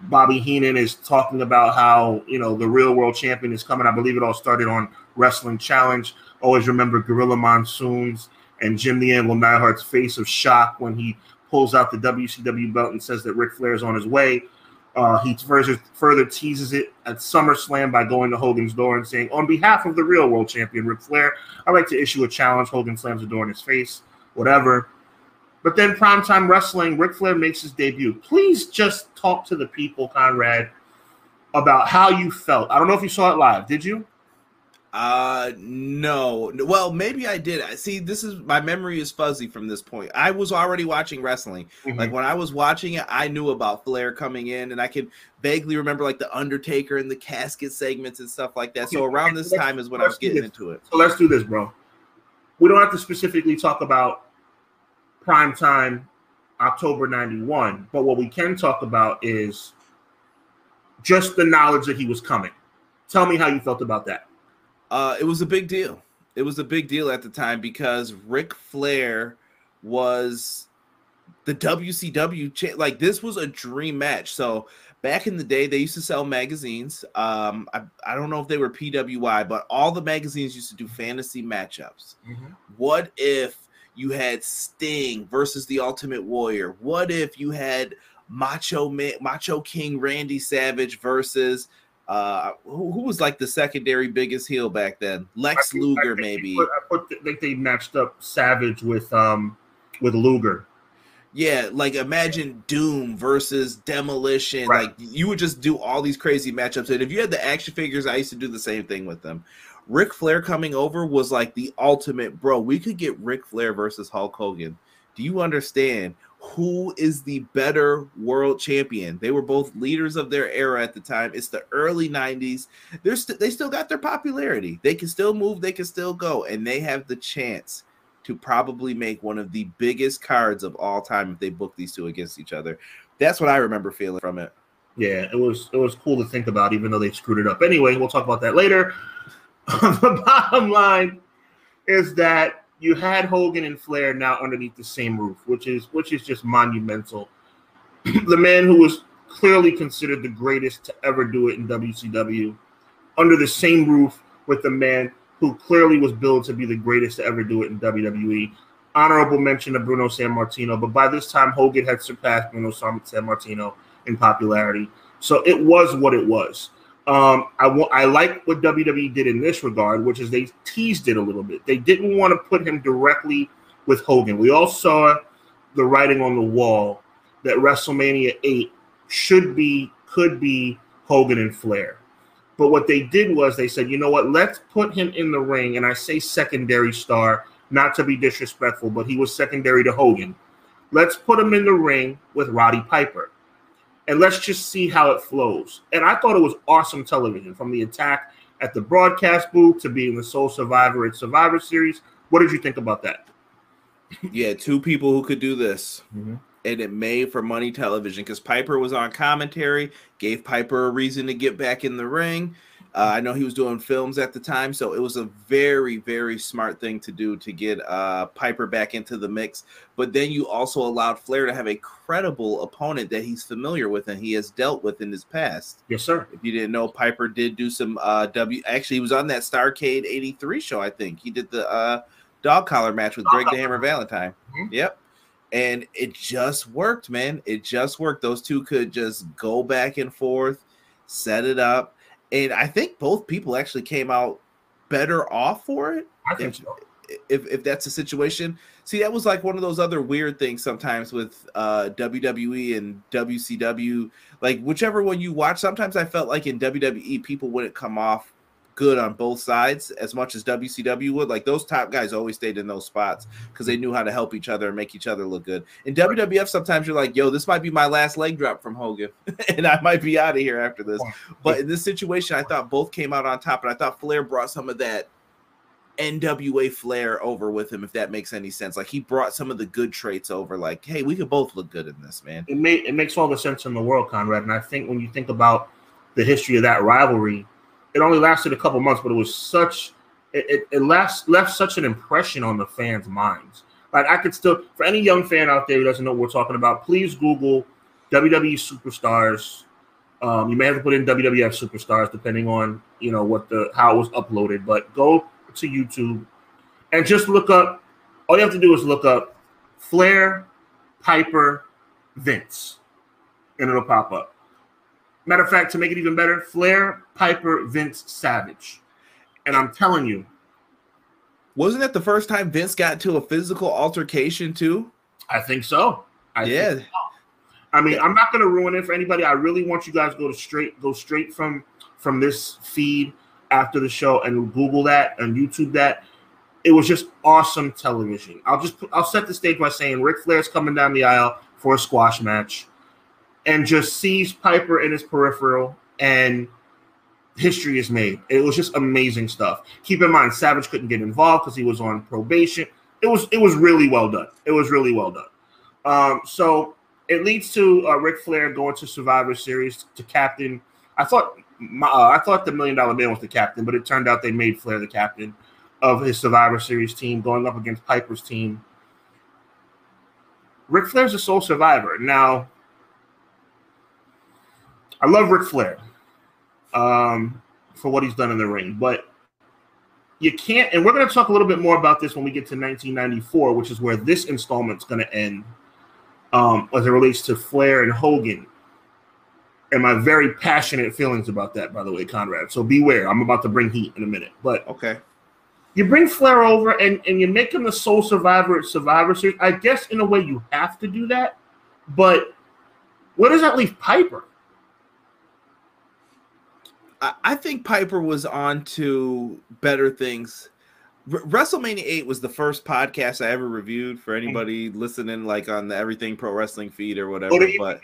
Bobby Heenan is talking about how, you know, the real world champion is coming. I believe it all started on Wrestling Challenge. Always remember Gorilla Monsoons and Jim the Anvil Neihart's face of shock when he pulls out the WCW belt and says that Ric Flair's on his way. He further teases it at SummerSlam by going to Hogan's door and saying, on behalf of the real world champion Ric Flair, I'd like to issue a challenge. Hogan slams the door in his face, whatever. But then Primetime Wrestling, Ric Flair makes his debut. Please just talk to the people, Conrad, about how you felt. I don't know if you saw it live. Did you? No. Well, maybe I did. See, this is, my memory is fuzzy from this point. I was already watching wrestling. Mm-hmm. Like, when I was watching it, I knew about Flair coming in, and I could vaguely remember, like, the Undertaker and the casket segments and stuff like that. Okay. So around this time is when I was getting into it. So let's do this, bro. We don't have to specifically talk about Primetime October 91, but what we can talk about is just the knowledge that he was coming. Tell me how you felt about that. It was a big deal. It was a big deal at the time because Ric Flair was the WCW like, this was a dream match. So back in the day, they used to sell magazines. I don't know if they were PWI, but all the magazines used to do fantasy matchups. Mm-hmm. What if you had Sting versus the Ultimate Warrior? What if you had Macho King Randy Savage versus who was like the secondary biggest heel back then? Lex Luger, maybe. I think they matched up Savage with Luger. Yeah, like imagine Doom versus Demolition. Right. Like, you would just do all these crazy matchups. And if you had the action figures, I used to do the same thing with them. Ric Flair coming over was like the ultimate, bro. We could get Ric Flair versus Hulk Hogan. Do you understand who is the better world champion? They were both leaders of their era at the time. It's the early 90s. They still got their popularity. They can still move. They can still go. And they have the chance to probably make one of the biggest cards of all time if they book these two against each other. That's what I remember feeling from it. Yeah, it was cool to think about, even though they screwed it up. Anyway, we'll talk about that later. The bottom line is that you had Hogan and Flair now underneath the same roof, which is just monumental. The man who was clearly considered the greatest to ever do it in WCW, under the same roof with the man who clearly was billed to be the greatest to ever do it in WWE. Honorable mention to Bruno Sammartino, but by this time Hogan had surpassed Bruno Sammartino in popularity. So it was what it was. I like what WWE did in this regard, which is they teased it a little bit. They didn't want to put him directly with Hogan. We all saw the writing on the wall that WrestleMania 8 could be Hogan and Flair. But what they did was they said, you know what, let's put him in the ring. And I say secondary star, not to be disrespectful, but he was secondary to Hogan. Let's put him in the ring with Roddy Piper. And let's just see how it flows. And I thought it was awesome television, from the attack at the broadcast booth to being the sole survivor at Survivor Series. What did you think about that? Yeah, two people who could do this. Mm-hmm. And it made for money television because Piper was on commentary, gave Piper a reason to get back in the ring. I know he was doing films at the time, so it was a very, very smart thing to do to get Piper back into the mix. But then you also allowed Flair to have a credible opponent that he's familiar with and he has dealt with in his past. Yes, sir. If you didn't know, Piper did do some actually, he was on that Starrcade 83 show, I think. He did the dog collar match with Greg the Hammer Valentine. Mm-hmm. Yep. And it just worked, man. It just worked. Those two could just go back and forth, set it up. And I think both people actually came out better off for it. I think so. If that's the situation. See, that was like one of those other weird things sometimes with WWE and WCW. Like, whichever one you watch, sometimes I felt like in WWE, people wouldn't come off good on both sides as much as WCW would. Like, those top guys always stayed in those spots because they knew how to help each other and make each other look good. In WWF, sometimes you're like, yo, this might be my last leg drop from Hogan and I might be out of here after this. But in this situation, I thought both came out on top, and I thought Flair brought some of that NWA flair over with him, if that makes any sense. Like, he brought some of the good traits over, like, hey, we could both look good in this, man. It makes all the sense in the world, Conrad. And I think when you think about the history of that rivalry. It only lasted a couple months, but it was such it left such an impression on the fans' minds. Like, I could still, for any young fan out there who doesn't know what we're talking about, please Google WWE superstars. You may have to put in WWF superstars, depending on, you know, what the, how it was uploaded. But go to YouTube and just look up. All you have to do is look up Flair, Piper, Vince, and it'll pop up. Matter of fact, to make it even better, Flair, Piper, Vince, Savage. And I'm telling you. Wasn't that the first time Vince got to a physical altercation, too? I think so. I think so. I mean, I'm not going to ruin it for anybody. I really want you guys to go straight from this feed after the show and Google that and YouTube that. It was just awesome television. I'll set the stage by saying Ric Flair's coming down the aisle for a squash match and just sees Piper in his peripheral, and history is made. It was just amazing stuff. Keep in mind, Savage couldn't get involved because he was on probation. It was really well done. It was really well done. So it leads to Ric Flair going to Survivor Series to captain. I thought the $1 Million Man was the captain, but it turned out they made Flair the captain of his Survivor Series team, going up against Piper's team. Ric Flair's a sole survivor. Now, I love Ric Flair for what he's done in the ring, but you can't, and we're going to talk a little bit more about this when we get to 1994, which is where this installment's going to end, as it relates to Flair and Hogan, and my very passionate feelings about that, by the way, Conrad. So beware. I'm about to bring heat in a minute, but okay. You bring Flair over and you make him the sole survivor at Survivor Series. I guess in a way you have to do that, but where does that leave Piper? I think Piper was on to better things. WrestleMania 8 was the first podcast I ever reviewed for anybody listening, like on the Everything Pro Wrestling feed or whatever. Go to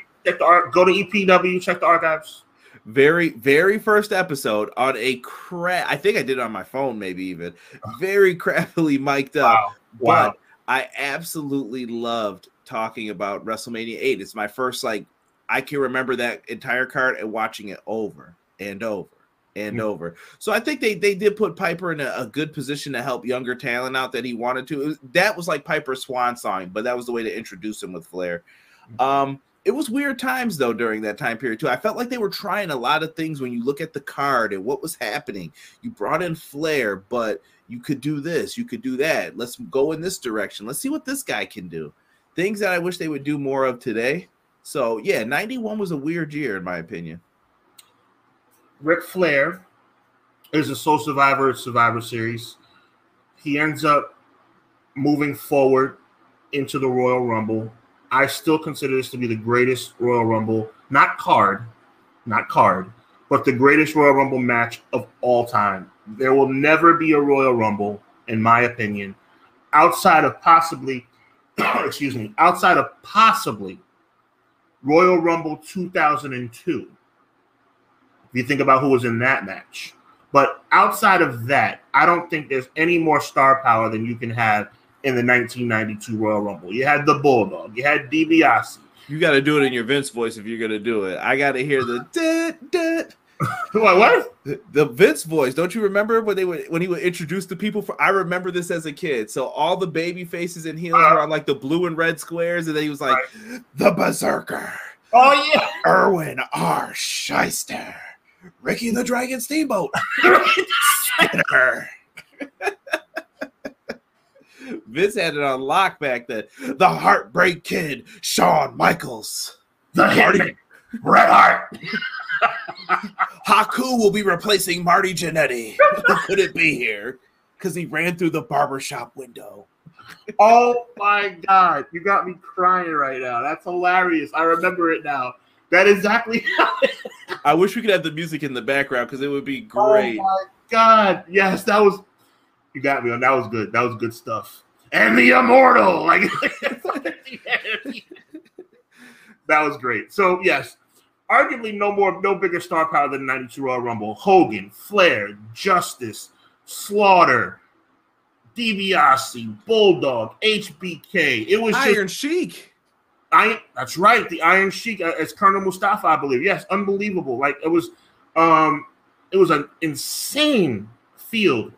EPW, check the archives. Very, very first episode on a crap. I think I did it on my phone, maybe even very crappily mic'd up. Wow. But I absolutely loved talking about WrestleMania 8. It's my first, like, I can remember that entire card and watching it over and over and over. So I think they did put Piper in a good position to help younger talent out that he wanted to. That was like Piper's swan song, but that was the way to introduce him with Flair. It was weird times, though, during that time period, too. I felt like they were trying a lot of things when you look at the card and what was happening. You brought in Flair, but you could do this. You could do that. Let's go in this direction. Let's see what this guy can do. Things that I wish they would do more of today. So, yeah, 91 was a weird year, in my opinion. Ric Flair is a sole survivor of Survivor Series. He ends up moving forward into the Royal Rumble. I still consider this to be the greatest Royal Rumble, not card, but the greatest Royal Rumble match of all time. There will never be a Royal Rumble, in my opinion, outside of possibly, Royal Rumble 2002. If you think about who was in that match. But outside of that, I don't think there's any more star power than you can have in the 1992 Royal Rumble. You had the Bulldog. You had DiBiase. You got to do it in your Vince voice if you're going to do it. I got to hear the da-da. What? The Vince voice. Don't you remember when he would introduce the people? I remember this as a kid. So all the baby faces and heels were on like the blue and red squares, and then he was like, the Berserker. Oh, yeah. Erwin R. Shyster. Ricky the Dragon Steamboat. Vince had it on lock back then. The Heartbreak Kid, Shawn Michaels. The Hitman, Bret Hart. Haku will be replacing Marty Jannetty. Couldn't be here because he ran through the barbershop window. Oh, my God. You got me crying right now. That's hilarious. I remember it now. That is exactly how it is. I wish we could have the music in the background because it would be great. Oh, my God. Yes, that was... You got me on. That was good. That was good stuff. And the Immortal. That was great. So, yes, arguably no bigger star power than 92 Royal Rumble. Hogan, Flair, Justice, Slaughter, DiBiase, Bulldog, HBK. It was Iron Sheik. That's right. The Iron Sheik as Colonel Mustafa, I believe. Yes, unbelievable. Like, it was It was an insane field.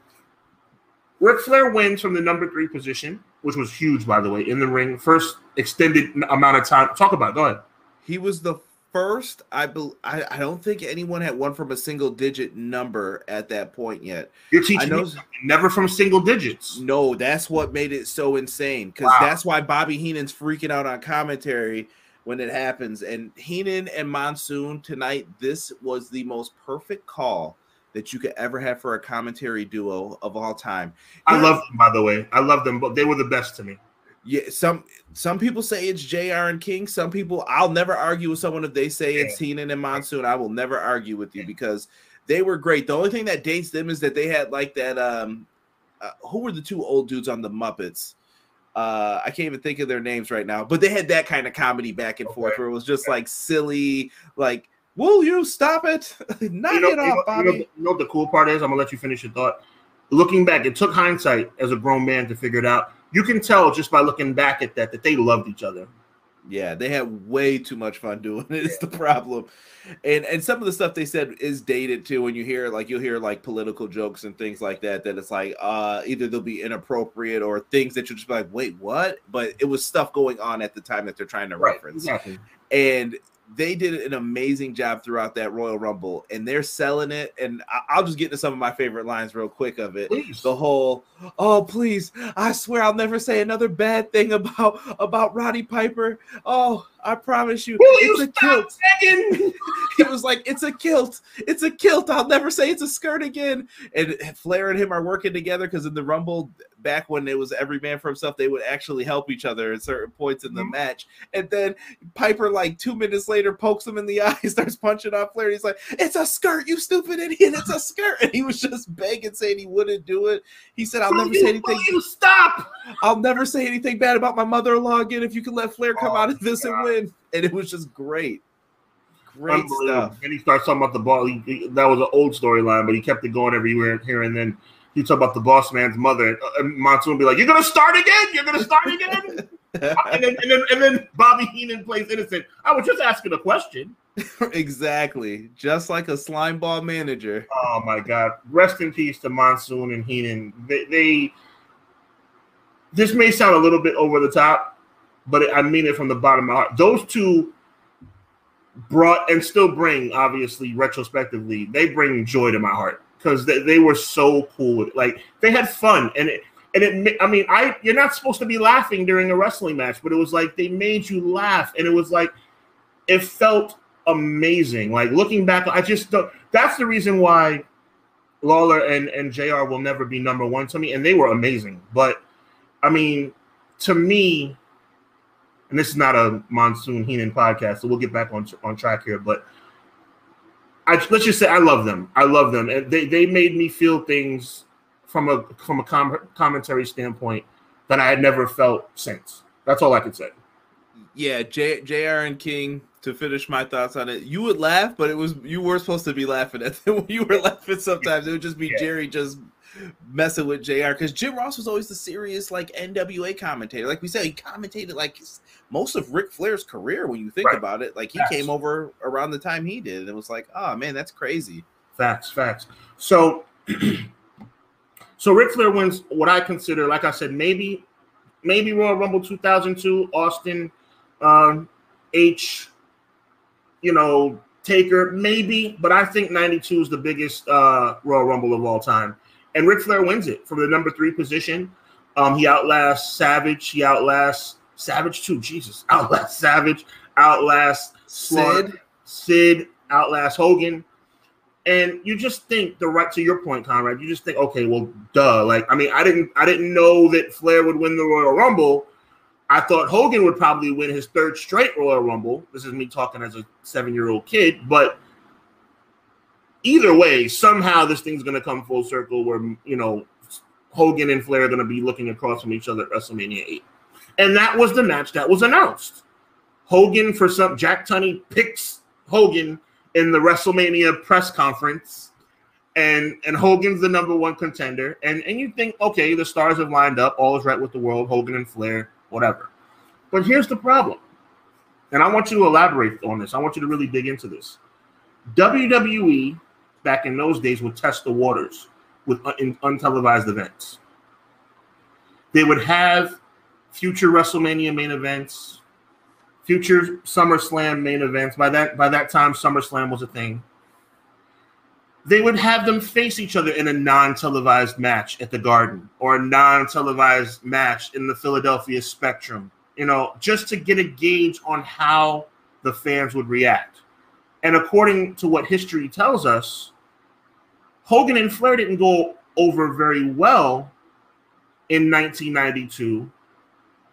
Ric Flair wins from the #3 position, which was huge, by the way, in the ring. First extended amount of time. Talk about it. Go ahead. He was the first. I don't think anyone had won from a single-digit number at that point yet. You're teaching me never from single digits. No, that's what made it so insane, because that's why Bobby Heenan's freaking out on commentary when it happens. And Heenan and Monsoon tonight, this was the most perfect call that you could ever have for a commentary duo of all time. I love them, by the way. I love them, but they were the best to me. Yeah, some people say it's JR and King. Some people, I'll never argue with someone if they say it's Heenan and Monsoon. I will never argue with you because they were great. The only thing that dates them is that they had like that who were the two old dudes on the Muppets? I can't even think of their names right now, but they had that kind of comedy back and forth where it was just like silly, like, will you stop it? Knock it off, Bobby. You know what the cool part is? I'm going to let you finish your thought. Looking back, it took hindsight as a grown man to figure it out. You can tell just by looking back at that they loved each other. Yeah, they had way too much fun doing it is the problem. And some of the stuff they said is dated too. When you hear like political jokes and things like that, that it's like either they'll be inappropriate or things that you'll just be like, wait, what? But it was stuff going on at the time that they're trying to reference. Exactly. And they did an amazing job throughout that Royal Rumble, and they're selling it. And I'll just get to some of my favorite lines real quick of it. Please. The whole, oh, please, I swear I'll never say another bad thing about Roddy Piper. Oh, I promise you, it's a kilt. It was like, it's a kilt. It's a kilt. I'll never say it's a skirt again. And Flair and him are working together because in the Rumble, back when it was every man for himself, they would actually help each other at certain points in the match. And then Piper, like 2 minutes later, pokes him in the eye, starts punching on Flair. He's like, it's a skirt, you stupid idiot. It's a skirt. And he was just begging, saying he wouldn't do it. He said, I'll never say anything. Will you stop? I'll never say anything bad about my mother-in-law again if you can let Flair come out of this and win. And it was just great stuff. And he starts talking about the ball. That was an old storyline, but he kept it going everywhere here and then. He talked about the boss man's mother, and Monsoon would be like, "You're gonna start again. You're gonna start again." and then Bobby Heenan plays innocent. I was just asking a question. Exactly, just like a slime ball manager. Oh my God! Rest in peace to Monsoon and Heenan. They this may sound a little bit over the top, but I mean it from the bottom of my heart. Those two brought and still bring, obviously, retrospectively, they bring joy to my heart because they were so cool. Like they had fun, and you're not supposed to be laughing during a wrestling match, but it was like they made you laugh, and it was like it felt amazing. Like looking back, that's the reason why Lawler and JR will never be #1 to me, and they were amazing. But I mean, to me. And this is not a Monsoon Heenan podcast, so we'll get back on track here. But let's just say I love them. I love them. And they made me feel things from a commentary standpoint that I had never felt since. That's all I could say. Yeah, J.R. and King, to finish my thoughts on it, you would laugh, but you were supposed to be laughing at them. When you were laughing sometimes, it would just be Jerry just messing with JR, because Jim Ross was always the serious, like, NWA commentator. Like we said, he commentated like most of Ric Flair's career when you think about it. Like he came over around the time he did, and it was like, oh man, that's crazy. Facts. So Ric Flair wins what I consider, like I said, maybe Royal Rumble 2002, Austin, H, Taker, maybe, but I think 92 is the biggest Royal Rumble of all time. And Ric Flair wins it from the #3 position. He outlasts Savage. He outlasts Savage too. Jesus. Outlasts Savage. Outlasts Sid. Outlasts Hogan. And you just think, to your point, Conrad, you just think, okay, well, duh. Like, I mean, I didn't know that Flair would win the Royal Rumble. I thought Hogan would probably win his third straight Royal Rumble. This is me talking as a 7-year-old kid, but either way, somehow this thing's going to come full circle where, Hogan and Flair are going to be looking across from each other at WrestleMania 8. And that was the match that was announced. Hogan, Jack Tunney picks Hogan in the WrestleMania press conference, and Hogan's the #1 contender. And you think, okay, the stars have lined up, all is right with the world, Hogan and Flair, whatever. But here's the problem. And I want you to elaborate on this. I want you to really dig into this. WWE back in those days would test the waters with untelevised events. They would have future WrestleMania main events, future SummerSlam main events. By that time, SummerSlam was a thing. They would have them face each other in a non-televised match at the Garden or a non-televised match in the Philadelphia Spectrum, you know, just to get a gauge on how the fans would react. And according to what history tells us, Hogan and Flair didn't go over very well in 1992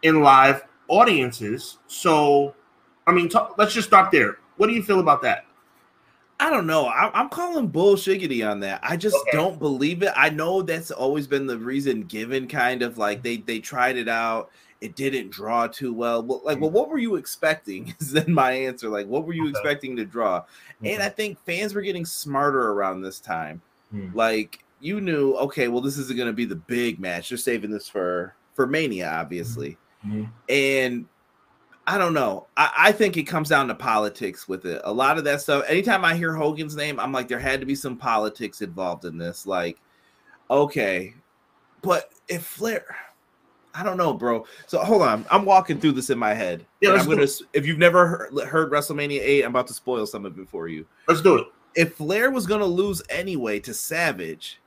in live audiences. So, I mean, let's just stop there. What do you feel about that? I don't know. I'm calling bullshiggity on that. I just don't believe it. I know that's always been the reason given, kind of like they tried it out. It didn't draw too well. Well, what were you expecting? Is then my answer. Like, what were you expecting to draw? And I think fans were getting smarter around this time. Like, you knew, okay, well, this isn't going to be the big match. They're saving this for Mania, obviously. And I don't know. I think it comes down to politics with it. A lot of that stuff. Anytime I hear Hogan's name, I'm like, there had to be some politics involved in this. Like, okay, but if Flair, I don't know, bro. So hold on, I'm walking through this in my head. Yeah, I'm gonna. If you've never heard WrestleMania 8, I'm about to spoil some of it for you. Let's do it. If Flair was gonna lose anyway to Savage,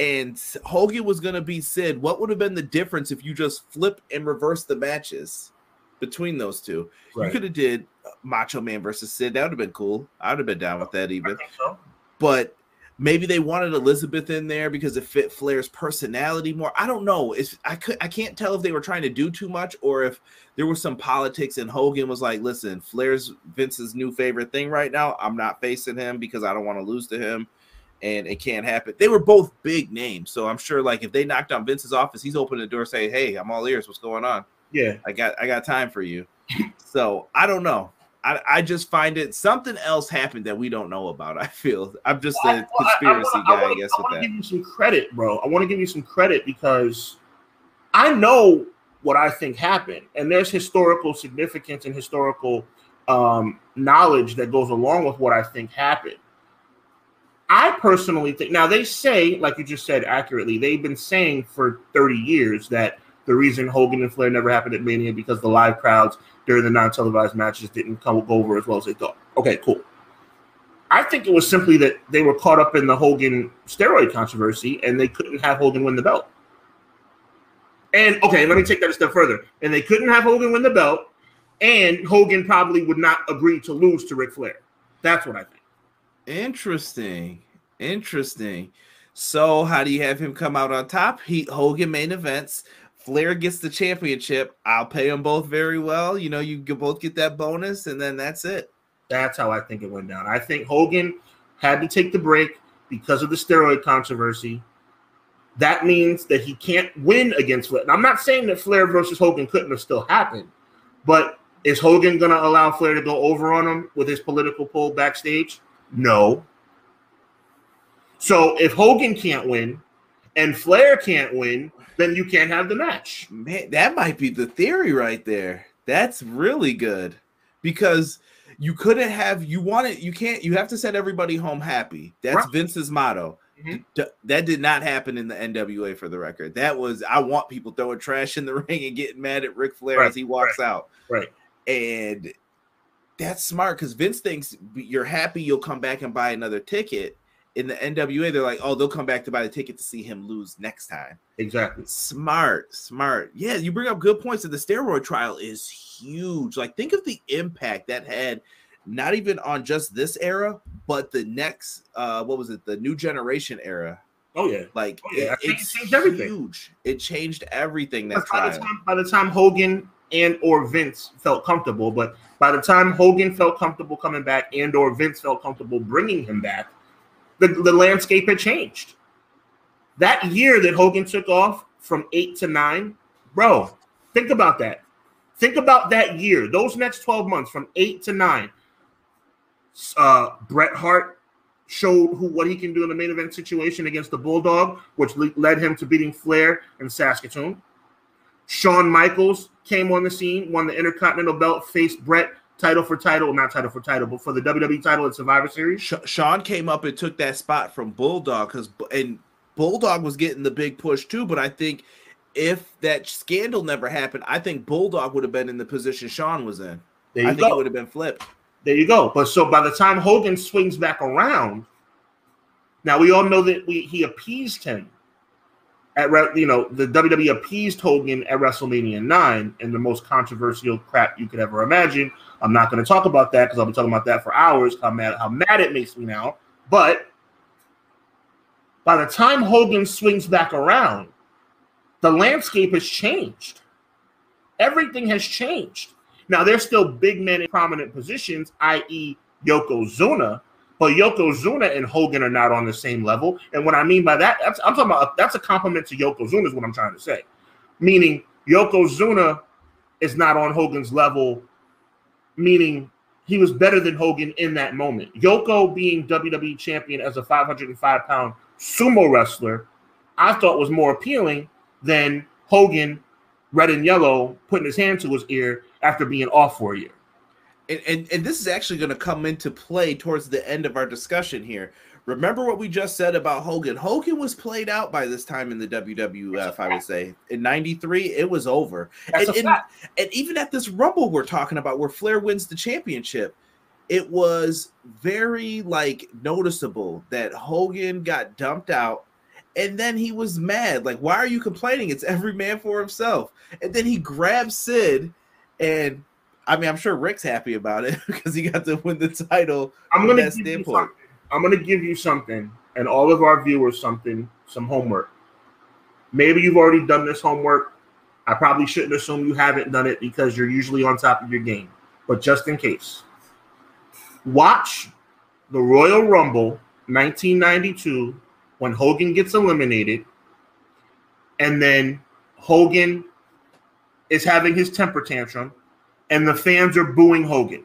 and Hogan was gonna beat Sid, what would have been the difference if you just flipped and reversed the matches between those two? Right. You could have did Macho Man versus Sid. That would have been cool. I would have been down with that even. I think so. But maybe they wanted Elizabeth in there because it fit Flair's personality more. I don't know. I can't tell if they were trying to do too much or if there was some politics and Hogan was like, listen, Flair's Vince's new favorite thing right now. I'm not facing him because I don't want to lose to him, and it can't happen. They were both big names, so I'm sure like if they knocked on Vince's office, he's opening the door saying, hey, I'm all ears. What's going on? Yeah, I got time for you. So I don't know. I just find it something else happened that we don't know about. I feel I'm just a conspiracy guy, I guess. I want to give you some credit, bro. I want to give you some credit because I know what I think happened, and there's historical significance and historical knowledge that goes along with what I think happened. I personally think now they say, like you just said accurately, they've been saying for 30 years that the reason Hogan and Flair never happened at Mania because the live crowds during the non-televised matches didn't come over as well as they thought. Okay, cool. I think it was simply that they were caught up in the Hogan steroid controversy and they couldn't have Hogan win the belt. And, okay, let me take that a step further. And they couldn't have Hogan win the belt, and Hogan probably would not agree to lose to Ric Flair. That's what I think. Interesting. Interesting. So how do you have him come out on top? Hogan main events. Flair gets the championship. I'll pay them both very well. You know, you both get that bonus, and then that's it. That's how I think it went down. I think Hogan had to take the break because of the steroid controversy. That means that he can't win against Flair. Now, I'm not saying that Flair versus Hogan couldn't have still happened, but is Hogan going to allow Flair to go over on him with his political pull backstage? No. So if Hogan can't win and Flair can't win, then you can't have the match. Man, that might be the theory right there. That's really good because you couldn't have, you want it, you can't, you have to send everybody home happy. That's right. Vince's motto. That did not happen in the NWA, for the record. That was, I want people throwing trash in the ring and getting mad at Ric Flair as he walks out. Right. And that's smart because Vince thinks you're happy, you'll come back and buy another ticket. In the NWA, they're like, oh, they'll come back to buy the ticket to see him lose next time. Exactly. Smart. Yeah, you bring up good points. That the steroid trial is huge. Like, think of the impact that had, not even on just this era, but the next, what was it? The New Generation era. Oh, yeah. Like, it changed everything. Huge. It changed everything. That trial. By the time Hogan and or Vince felt comfortable, but by the time Hogan felt comfortable coming back and or Vince felt comfortable bringing him back, the landscape had changed. That year that Hogan took off from 8 to 9, bro, think about that. Think about that year, those next 12 months from 8 to 9. Bret Hart showed what he can do in the main event situation against the Bulldog, which led him to beating Flair in Saskatoon. Shawn Michaels came on the scene, won the Intercontinental belt, faced Bret title for title, not title for title, but for the WWE title at Survivor Series. Shawn came up and took that spot from Bulldog, and Bulldog was getting the big push too, but I think if that scandal never happened, I think Bulldog would have been in the position Shawn was in. I think it would have been flipped. There you go. But so by the time Hogan swings back around, now we all know that he appeased him at, you know, the WWE appeased Hogan at WrestleMania 9 in the most controversial crap you could ever imagine. I'm not going to talk about that because I'll be talking about that for hours, how mad it makes me now. But by the time Hogan swings back around, the landscape has changed. Everything has changed. Now, there's still big men in prominent positions, i.e. Yokozuna, but Yokozuna and Hogan are not on the same level. And what I mean by that, I'm talking about, that's a compliment to Yokozuna is what I'm trying to say. Meaning Yokozuna is not on Hogan's level, meaning he was better than Hogan in that moment. Yoko being WWE champion as a 505-pound sumo wrestler, I thought was more appealing than Hogan, red and yellow, putting his hand to his ear after being off for a year. And this is actually going to come into play towards the end of our discussion here. Remember what we just said about Hogan. Hogan was played out by this time in the WWF, I would say. In 93, it was over. And even at this Rumble we're talking about where Flair wins the championship, it was very, like, noticeable that Hogan got dumped out. And then he was mad. Like, why are you complaining? It's every man for himself. And then he grabs Sid. And, I mean, I'm sure Rick's happy about it because he got to win the title. I'm going to give you something, and all of our viewers some homework. Maybe you've already done this homework. I probably shouldn't assume you haven't done it because you're usually on top of your game. But just in case, watch the Royal Rumble 1992 when Hogan gets eliminated, and then Hogan is having his temper tantrum, and the fans are booing Hogan.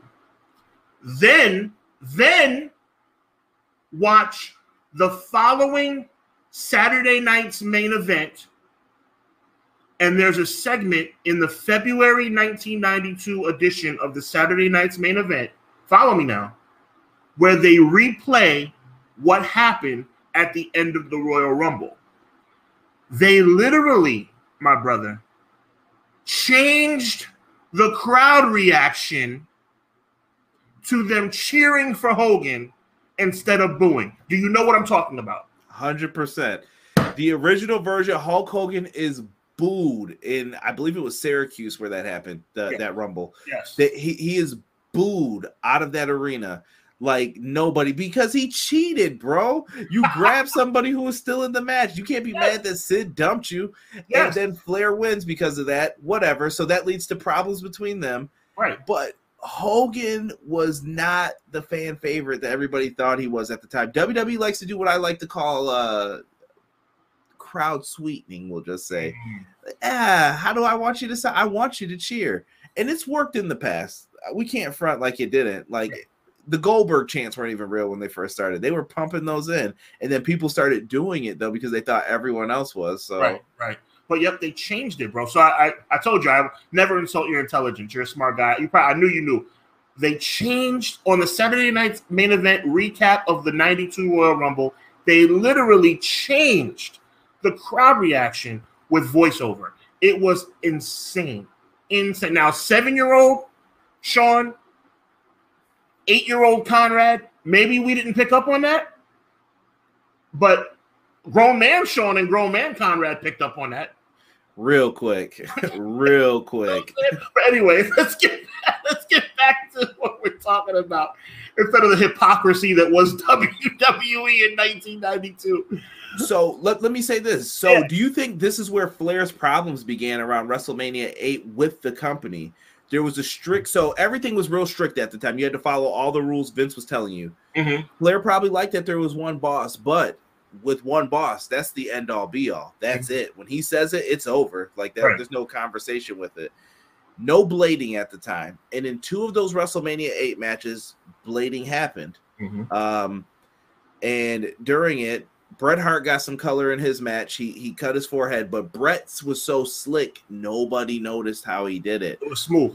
Then watch the following Saturday night's main event, and there's a segment in the February 1992 edition of the Saturday night's main event, follow me now, where they replay what happened at the end of the Royal Rumble. They literally, my brother, changed the crowd reaction to them cheering for Hogan instead of booing. Do you know what I'm talking about? 100%. The original version, Hulk Hogan is booed in, I believe it was Syracuse where that happened, that Rumble. Yes. He is booed out of that arena like nobody because he cheated, bro. You grab somebody who was still in the match. You can't be mad that Sid dumped you. Yes. And then Flair wins because of that, whatever. So that leads to problems between them. Right. But Hogan was not the fan favorite that everybody thought he was at the time. WWE likes to do what I like to call crowd sweetening, we'll just say. How do I want you to say? I want you to cheer. And it's worked in the past. We can't front like it didn't. Like, right. The Goldberg chants weren't even real when they first started. They were pumping those in, and then people started doing it, though, because they thought everyone else was. So. Right, right. But, yep, they changed it, bro. So I told you, I never insult your intelligence. You're a smart guy. I knew you knew. They changed on the Saturday night's main event recap of the 92 Royal Rumble. They literally changed the crowd reaction with voiceover. It was insane. Insane. Now, 7-year-old Shawn, 8-year-old Conrad, maybe we didn't pick up on that, but grown man Shawn and grown man Conrad picked up on that real quick, real quick. But anyway, let's get back to what we're talking about instead of the hypocrisy that was WWE in 1992. So let me say this. So do you think this is where Flair's problems began around WrestleMania 8 with the company? There was a strict, so everything was real strict at the time. You had to follow all the rules Vince was telling you. Flair probably liked that there was one boss, but with one boss, that's the end all be all. That's it. When he says it, it's over. Like that, there's no conversation with it. No blading at the time. And in two of those WrestleMania 8 matches, blading happened. And during it, Bret Hart got some color in his match. He cut his forehead, but Bret's was so slick, nobody noticed how he did it. It was smooth.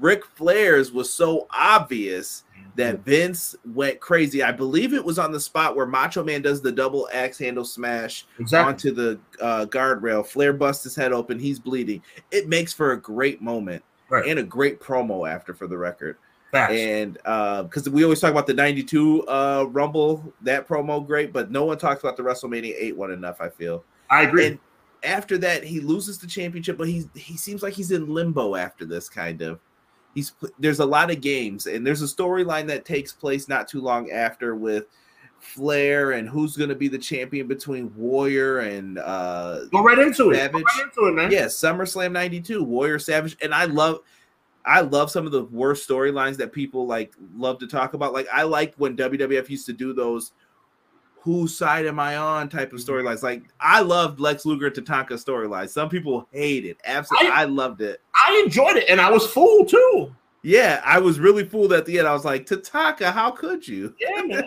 Ric Flair's was so obvious that Vince went crazy. I believe it was on the spot where Macho Man does the double axe handle smash onto the guardrail. Flair busts his head open. He's bleeding. It makes for a great moment and a great promo after, for the record. Fast. And because we always talk about the 92 Rumble, that promo great, but no one talks about the WrestleMania 8 one enough, I feel. I agree. And after that, he loses the championship, but he seems like he's in limbo after this, kind of. There's a lot of games, and there's a storyline that takes place not too long after with Flair and who's going to be the champion between Warrior and go right into Savage. Go right into it, man. Yeah, SummerSlam 92, Warrior, Savage, and I love some of the worst storylines that people like love to talk about. Like I liked when WWF used to do those whose side am I on type of storylines. Like I loved Lex Luger and Tatanka storylines. Some people hate it. Absolutely. I loved it. I enjoyed it. And I was fooled too. Yeah. I was really fooled at the end. I was like, Tatanka, how could you? Yeah, man.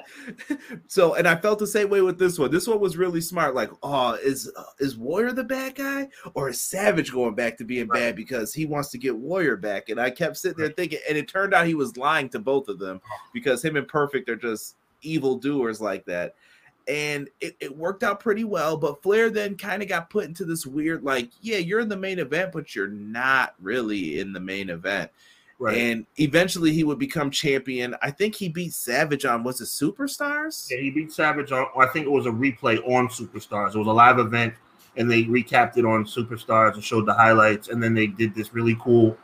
So, and I felt the same way with this one. This one was really smart. Like, oh, is Warrior the bad guy, or is Savage going back to being bad because he wants to get Warrior back? And I kept sitting there thinking, and it turned out he was lying to both of them because him and Perfect are just evil doers like that. And it worked out pretty well, but Flair then kind of got put into this weird, like, yeah, you're in the main event, but you're not really in the main event. Right. And eventually he would become champion. I think he beat Savage on, was it Superstars? Yeah, he beat Savage on, I think it was a replay on Superstars. It was a live event, and they recapped it on Superstars and showed the highlights. And then they did this really cool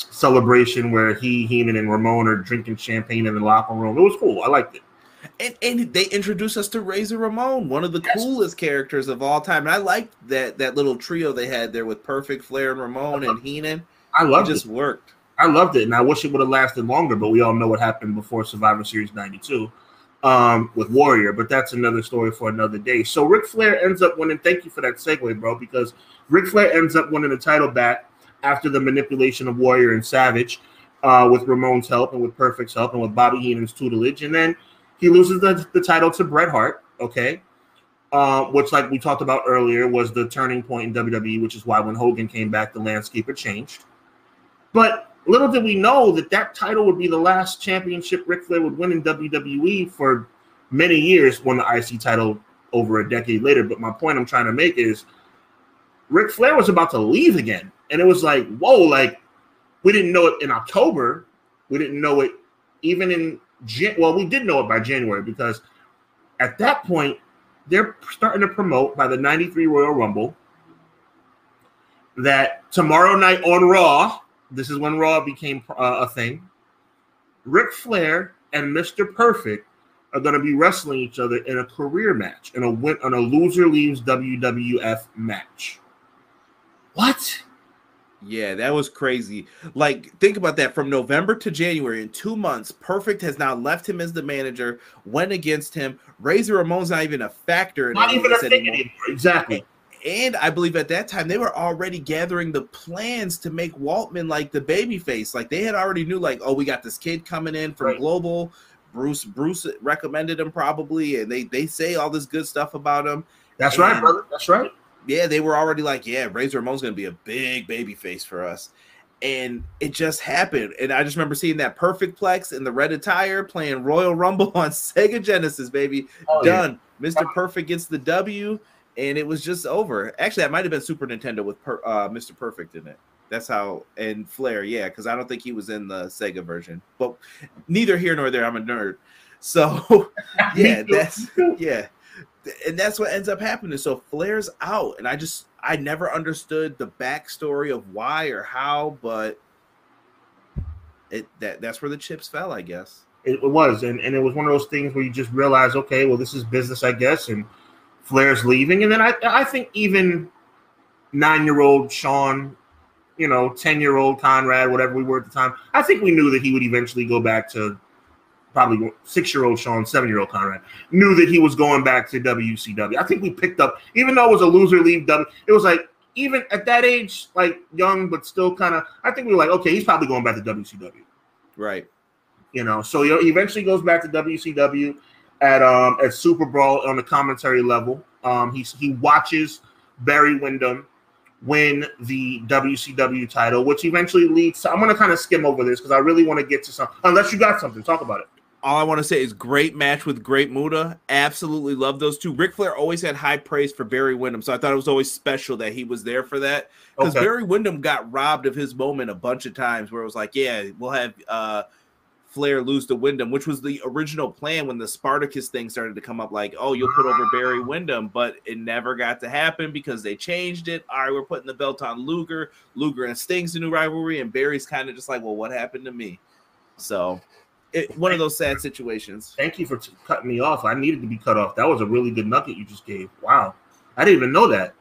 celebration where he, Heenan, and Ramon are drinking champagne in the locker room. It was cool. I liked it. And they introduced us to Razor Ramon, one of the coolest characters of all time. And I liked that little trio they had there with Perfect, Flair, and Ramon and Heenan. I loved it. It just worked. I loved it, and I wish it would have lasted longer, but we all know what happened before Survivor Series 92 with Warrior, but that's another story for another day. So Ric Flair ends up winning. Thank you for that segue, bro, because Ric Flair ends up winning the title back after the manipulation of Warrior and Savage with Ramon's help and with Perfect's help and with Bobby Heenan's tutelage, and then he loses the title to Bret Hart, okay, which, like we talked about earlier, was the turning point in WWE, which is why when Hogan came back, the landscape had changed. But little did we know that that title would be the last championship Ric Flair would win in WWE for many years, won the IC title over a decade later. But my point I'm trying to make is Ric Flair was about to leave again, and it was like, whoa, like we didn't know it in October. We didn't know it even in – well, we did know it by January, because at that point, they're starting to promote by the 93 Royal Rumble that tomorrow night on Raw, this is when Raw became a thing, Ric Flair and Mr. Perfect are going to be wrestling each other in a career match, in a loser leaves WWF match. What? Yeah, that was crazy. Like, think about that. From November to January, in 2 months, Perfect has now left him as the manager, went against him. Razor Ramon's not even a factor in all this anymore. Exactly. And I believe at that time, they were already gathering the plans to make Waltman, like, the babyface. Like, they had already knew, like, oh, we got this kid coming in from Global. Bruce recommended him probably, and they say all this good stuff about him. That's right, brother. That's right. Yeah, they were already like, yeah, Razor Ramon's going to be a big baby face for us. And it just happened. And I just remember seeing that Perfect Plex in the red attire playing Royal Rumble on Sega Genesis, baby. Oh, done. Yeah. Mr. Perfect gets the W, and it was just over. Actually, that might have been Super Nintendo with Mr. Perfect in it. That's how – and Flair, yeah, because I don't think he was in the Sega version. But neither here nor there. I'm a nerd. So, yeah, that's – yeah. And that's what ends up happening. So Flair's out, and I never understood the backstory of why or how, but that's where the chips fell, I guess. It was, and it was one of those things where you just realize, okay, well, this is business, I guess, and Flair's leaving. And then I think even 9-year-old Shawn, 10-year-old Conrad, whatever we were at the time, I think we knew that he would eventually go back to – probably 6-year-old Shawn, 7-year-old Conrad, knew that he was going back to WCW. I think we picked up, even though it was a loser leave W, it was like, even at that age, like young, but still kind of, I think we were like, okay, he's probably going back to WCW. Right. So he eventually goes back to WCW at Super Brawl on the commentary level. He watches Barry Windham win the WCW title, which eventually leads to, I'm going to kind of skim over this because I really want to get to some, unless you got something, talk about it. All I want to say is great match with great Muta. Absolutely love those two. Ric Flair always had high praise for Barry Windham, so I thought it was always special that he was there for that. Because Barry Windham got robbed of his moment a bunch of times where it was like, yeah, we'll have Flair lose to Windham, which was the original plan when the Spartacus thing started to come up. Like, oh, you'll put over Barry Windham, but it never got to happen because they changed it. All right, we're putting the belt on Luger. Luger and Sting's a new rivalry, and Barry's kind of just like, well, what happened to me? So... one of those sad situations. Thank you for cutting me off. I needed to be cut off. That was a really good nugget you just gave. Wow. I didn't even know that.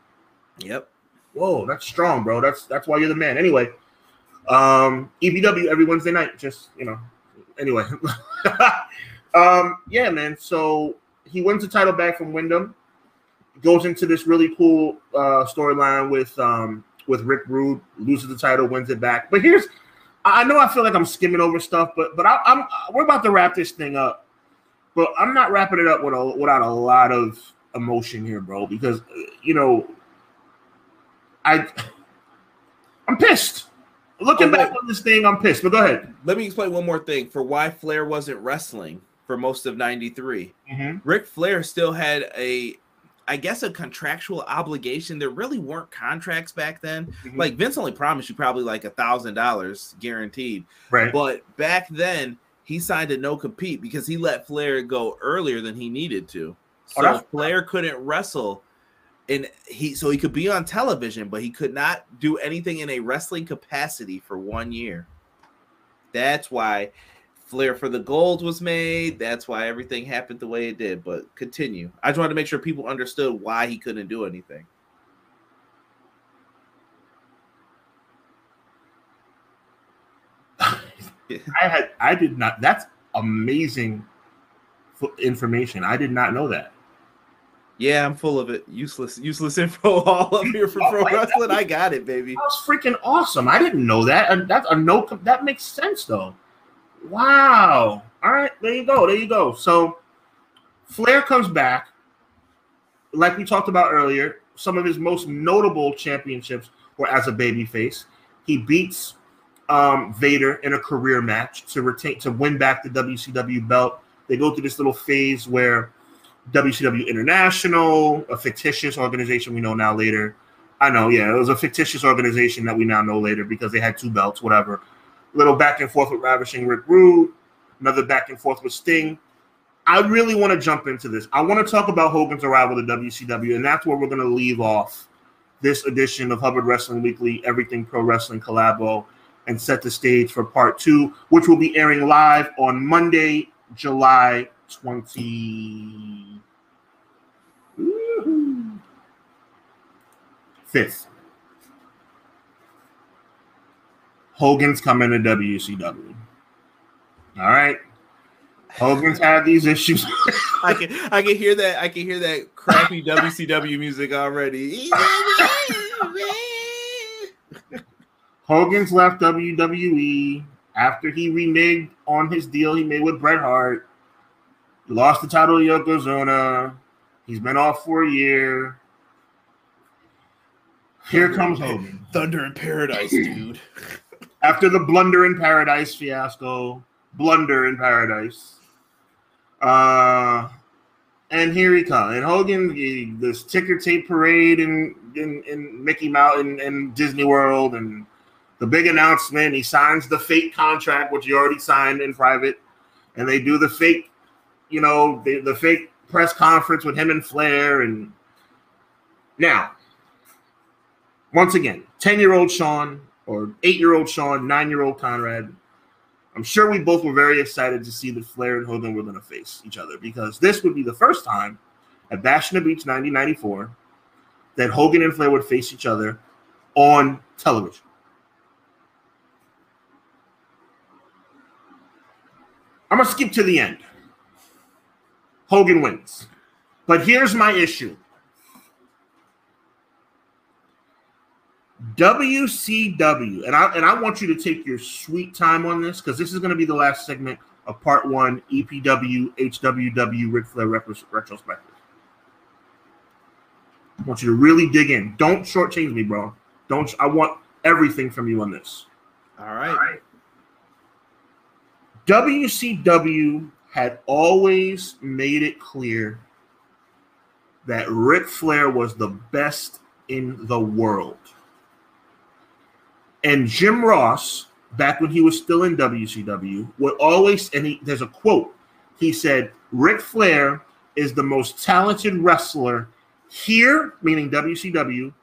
Yep. Whoa, that's strong, bro. That's why you're the man. Anyway, EBW every Wednesday night. Just, you know, anyway. Yeah, man. So he wins the title back from Wyndham. Goes into this really cool storyline with Rick Rude. Loses the title, wins it back. But here's... I know I feel like I'm skimming over stuff, but we're about to wrap this thing up, but I'm not wrapping it up without a lot of emotion here, bro, because, you know, I'm pissed. Looking back on this thing, I'm pissed, but go ahead. Let me explain one more thing for why Flair wasn't wrestling for most of 93. Mm-hmm. Ric Flair still had I guess a contractual obligation. There really weren't contracts back then. Mm-hmm. Like Vince only promised you probably like $1,000 guaranteed. Right. But back then he signed a no compete because he let Flair go earlier than he needed to. So Flair couldn't wrestle, and he could be on television, but he could not do anything in a wrestling capacity for 1 year. That's why Flair for the Gold was made. That's why everything happened the way it did. But continue. I just wanted to make sure people understood why he couldn't do anything. I did not. That's amazing information. I did not know that. Yeah, I'm full of it. Useless info all up here from pro wrestling. I got it, baby. That was freaking awesome. I didn't know that. And that's a no. That makes sense though. Wow. All right. There you go. There you go. So Flair comes back. Like we talked about earlier, some of his most notable championships were as a babyface. He beats Vader in a career match to win back the WCW belt. They go through this little phase where WCW International, a fictitious organization we know now later. I know. Yeah, it was a fictitious organization that we now know later because they had two belts, whatever. Little back and forth with Ravishing Rick Rude, another back and forth with Sting. I really want to jump into this. I want to talk about Hogan's arrival to WCW, and that's where we're going to leave off this edition of Hubbard Wrestling Weekly, Everything Pro Wrestling Collabo, and set the stage for part two, which will be airing live on Monday, July 25th. Hogan's coming to WCW. All right. Hogan's had these issues. I can hear that. I can hear that crappy WCW music already. Hogan's left WWE after he reneged on his deal he made with Bret Hart. He lost the title to Yokozuna. He's been off for a year. Here comes Hogan. Thunder in Paradise, dude. After the Blunder in Paradise fiasco, Blunder in Paradise. And here he comes. And Hogan, this ticker tape parade in Mickey Mouse and Disney World, and the big announcement. He signs the fake contract, which he already signed in private. And they do the fake, you know, the fake press conference with him and Flair. And now, once again, 10-year-old Shawn, or 8-year-old Shawn, 9-year-old Conrad. I'm sure we both were very excited to see that Flair and Hogan were going to face each other, because this would be the first time at Bash in the Beach 1994 that Hogan and Flair would face each other on television. I'm going to skip to the end. Hogan wins. But here's my issue. WCW, and I want you to take your sweet time on this, because this is going to be the last segment of part one, EPW, HWW, Ric Flair Retrospective. I want you to really dig in. Don't shortchange me, bro. Don't I want everything from you on this. All right. All right. WCW had always made it clear that Ric Flair was the best in the world. And Jim Ross, back when he was still in WCW, would always, and there's a quote, he said, Ric Flair is the most talented wrestler here, meaning WCW,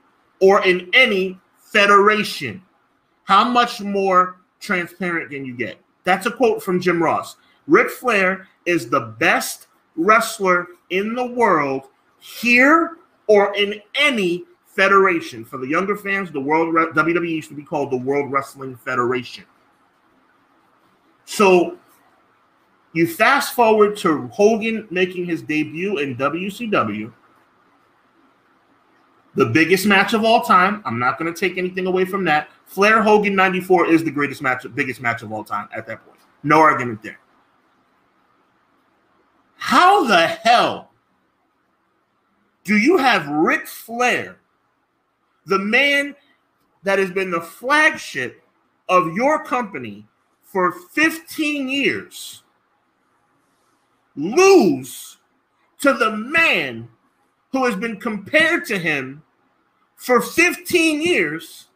or in any federation. How much more transparent can you get? That's a quote from Jim Ross. Ric Flair is the best wrestler in the world here or in any federation. For the younger fans, the World WWE used to be called the World Wrestling Federation. So you fast forward to Hogan making his debut in WCW, the biggest match of all time. I'm not going to take anything away from that. Flair Hogan 94 is the greatest match, biggest match of all time at that point. No argument there. How the hell do you have Ric Flair, the man that has been the flagship of your company for 15 years, lose to the man who has been compared to him for 15 years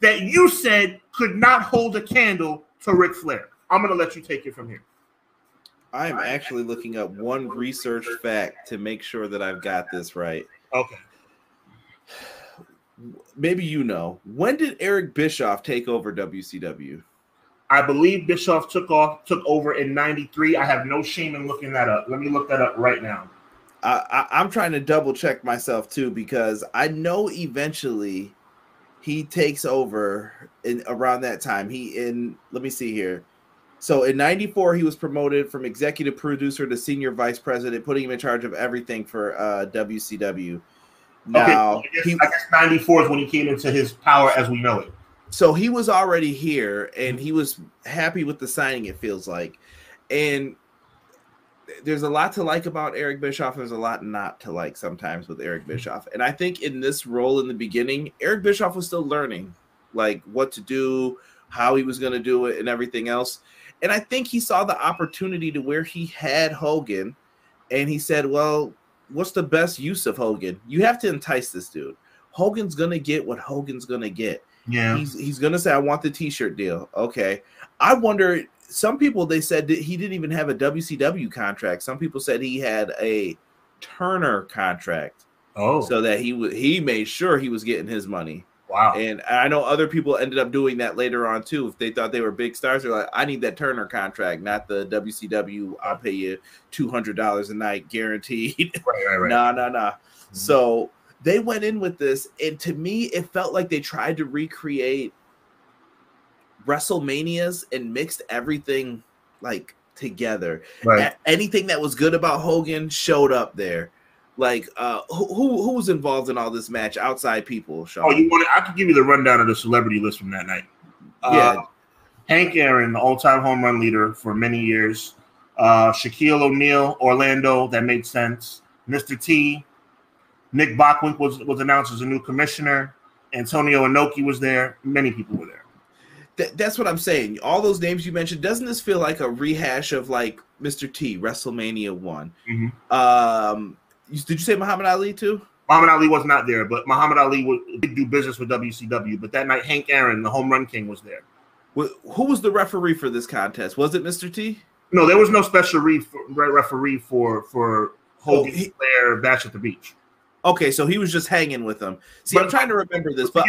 that you said could not hold a candle to Ric Flair? I'm going to let you take it from here. I am actually looking up one research fact to make sure that I've got this right. Okay. Maybe you know. When did Eric Bischoff take over WCW? I believe Bischoff took over in 93. I have no shame in looking that up. Let me look that up right now. I'm trying to double check myself too, because I know eventually he takes over in around that time. Let me see here. So in 94, he was promoted from executive producer to senior vice president, putting him in charge of everything for WCW. Now, okay, I guess 94 is when he came into his power as we know it. So he was already here, and he was happy with the signing, it feels like. And there's a lot to like about Eric Bischoff. There's a lot not to like sometimes with Eric Bischoff. And I think in this role in the beginning, Eric Bischoff was still learning, like, what to do, how he was going to do it, and everything else. And I think he saw the opportunity to where he had Hogan, and he said, well, what's the best use of Hogan? You have to entice this dude. Hogan's going to get what Hogan's going to get. Yeah, he's going to say, I want the T-shirt deal. Okay. I wonder, some people, they said that he didn't even have a WCW contract. Some people said he had a Turner contract. Oh. So that he made sure he was getting his money. Wow. And I know other people ended up doing that later on too. If they thought they were big stars, they're like, I need that Turner contract, not the WCW. I'll pay you $200 a night guaranteed. Right. Nah. Mm-hmm. So they went in with this. And to me, it felt like they tried to recreate WrestleManias and mixed everything like together. Right. Anything that was good about Hogan showed up there. Like, who was involved in all this match outside people, Sean? Oh, I could give you the rundown of the celebrity list from that night. Yeah. Hank Aaron, the all-time home run leader for many years. Shaquille O'Neal, Orlando, that made sense. Mr. T. Nick Bockwink was announced as a new commissioner. Antonio Inoki was there. Many people were there. That's what I'm saying. All those names you mentioned, doesn't this feel like a rehash of, like, Mr. T, WrestleMania 1? Mm-hmm. Did you say Muhammad Ali too? Muhammad Ali was not there, but Muhammad Ali did do business with WCW. But that night, Hank Aaron, the home run king, was there. Who was the referee for this contest? Was it Mr. T? No, there was no special referee for Hogan, Flair, Bash at the Beach. Okay, so he was just hanging with them. See, I'm trying to remember this. But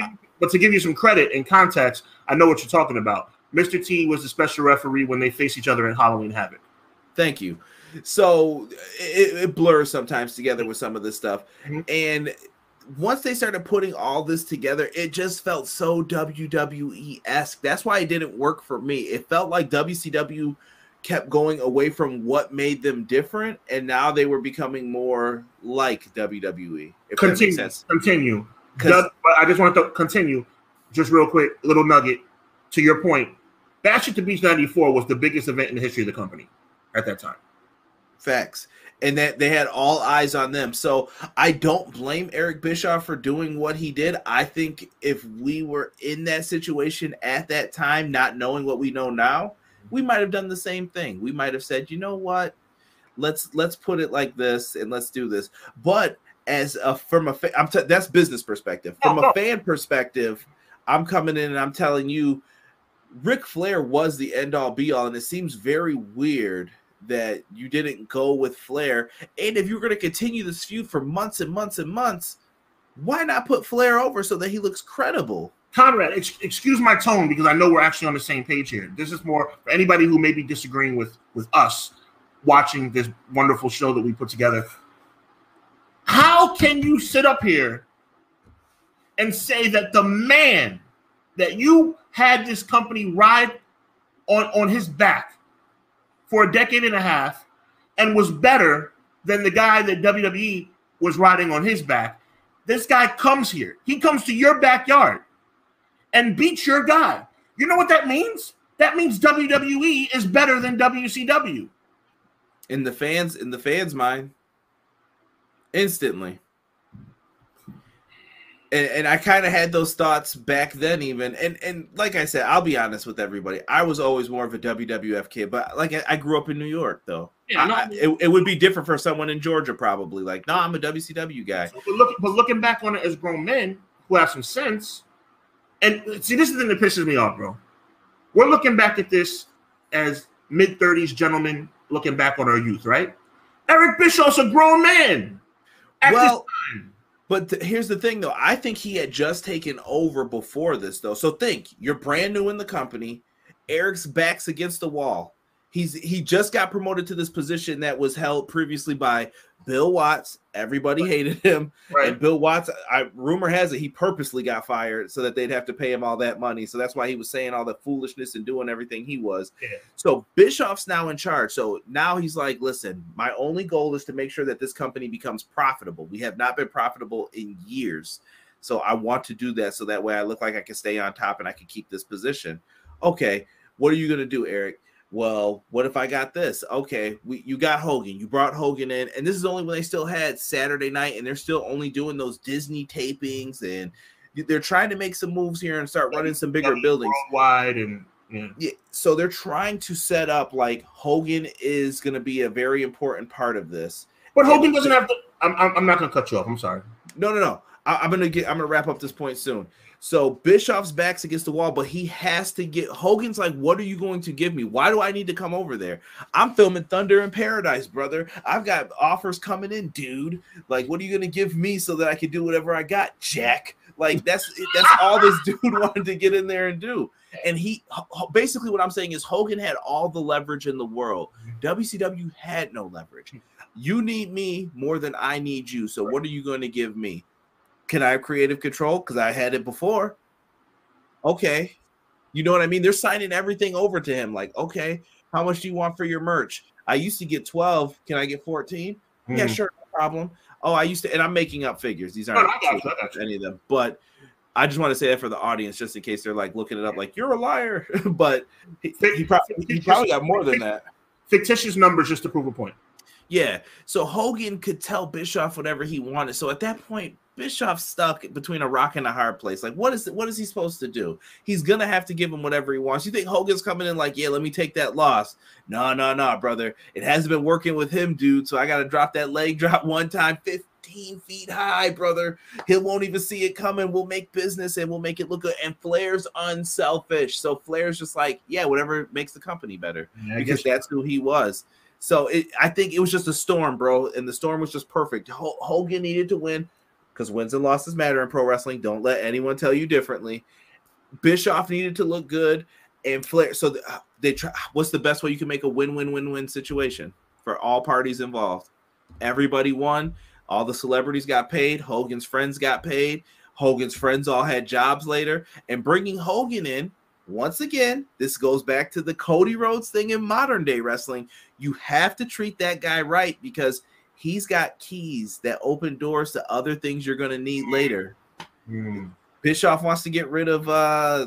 to give you some credit and context, I know what you're talking about. Mr. T was the special referee when they faced each other in Halloween Havoc. Thank you. So it blurs sometimes together with some of this stuff. Mm-hmm. And once they started putting all this together, it just felt so WWE-esque. That's why it didn't work for me. It felt like WCW kept going away from what made them different, and now they were becoming more like WWE. If that makes sense. Continue. I just want to continue just real quick, little nugget, to your point. Bash at the Beach 94 was the biggest event in the history of the company at that time. Facts. and that they had all eyes on them. So I don't blame Eric Bischoff for doing what he did. I think if we were in that situation at that time, not knowing what we know now, we might have done the same thing. We might have said, you know what, let's put it like this and let's do this. But as a that's business perspective. From a fan perspective, I'm coming in and I'm telling you, Ric Flair was the end all be all, and it seems very weird that you didn't go with Flair. And if you're going to continue this feud for months and months and months, why not put Flair over so that he looks credible? Conrad, excuse my tone, because I know we're actually on the same page here. This is more for anybody who may be disagreeing with us watching this wonderful show that we put together. How can you sit up here and say that the man that you had this company ride on his back for a decade and a half and was better than the guy that WWE was riding on his back? This guy comes here. He comes to your backyard and beats your guy. You know what that means? That means WWE is better than WCW. In the fans' mind. Instantly. And I kind of had those thoughts back then even. And like I said, I'll be honest with everybody. I was always more of a WWF kid. But like I grew up in New York, though. Yeah, it would be different for someone in Georgia probably. Like, no, I'm a WCW guy. But looking back on it as grown men who have some sense. And see, this is the thing that pisses me off, bro. We're looking back at this as mid-30s gentlemen looking back on our youth, right? Eric Bischoff's a grown man at this time. But here's the thing, though. I think he had just taken over before this, though. So think, you're brand new in the company. Eric's back's against the wall. He just got promoted to this position that was held previously by Bill Watts. Everybody hated him. Right. And Bill Watts, rumor has it, he purposely got fired so that they'd have to pay him all that money. So that's why he was saying all the foolishness and doing everything he was. Yeah. So Bischoff's now in charge. So now he's like, listen, my only goal is to make sure that this company becomes profitable. We have not been profitable in years. So I want to do that so that way I look like I can stay on top and I can keep this position. Okay, what are you going to do, Eric? Well, what if I got this? Okay, you got Hogan. You brought Hogan in, and this is only when they still had Saturday night, and they're still only doing those Disney tapings, and they're trying to make some moves here and start running some bigger buildings. Worldwide and yeah. So they're trying to set up like Hogan is going to be a very important part of this. But Hogan doesn't have to. I'm not going to cut you off. I'm sorry. No. I'm going to wrap up this point soon. So Bischoff's back's against the wall, but he has to get – Hogan's like, what are you going to give me? Why do I need to come over there? I'm filming Thunder in Paradise, brother. I've got offers coming in, dude. Like, what are you going to give me so that I can do whatever I got, Jack? Like, that's all this dude wanted to get in there and do. And he – basically what I'm saying is Hogan had all the leverage in the world. WCW had no leverage. You need me more than I need you, so what are you going to give me? Can I have creative control? Because I had it before. Okay. You know what I mean? They're signing everything over to him. Like, okay, how much do you want for your merch? I used to get 12. Can I get 14? Mm-hmm. Yeah, sure. No problem. Oh, I used to, and I'm making up figures. These aren't any of them, but I just want to say that for the audience, just in case they're like looking it up, like you're a liar, but he probably got more than that. Fictitious numbers just to prove a point. Yeah. So Hogan could tell Bischoff whatever he wanted. So at that point, Bischoff's stuck between a rock and a hard place. Like, what is he supposed to do? He's going to have to give him whatever he wants. You think Hogan's coming in like, yeah, let me take that loss. No, brother. It hasn't been working with him, dude, so I got to drop that leg drop one time 15 feet high, brother. He won't even see it coming. We'll make business, and we'll make it look good. And Flair's unselfish. So Flair's just like, yeah, whatever makes the company better, because that's who he was. So I think it was just a storm, bro, and the storm was just perfect. Hogan needed to win. Because wins and losses matter in pro wrestling. Don't let anyone tell you differently. Bischoff needed to look good, and Flair. So they try. What's the best way you can make a win-win-win-win situation for all parties involved? Everybody won. All the celebrities got paid. Hogan's friends got paid. Hogan's friends all had jobs later. And bringing Hogan in, once again, this goes back to the Cody Rhodes thing in modern-day wrestling. You have to treat that guy right, because he's got keys that open doors to other things you're going to need later. Mm. Bischoff wants to get rid of, I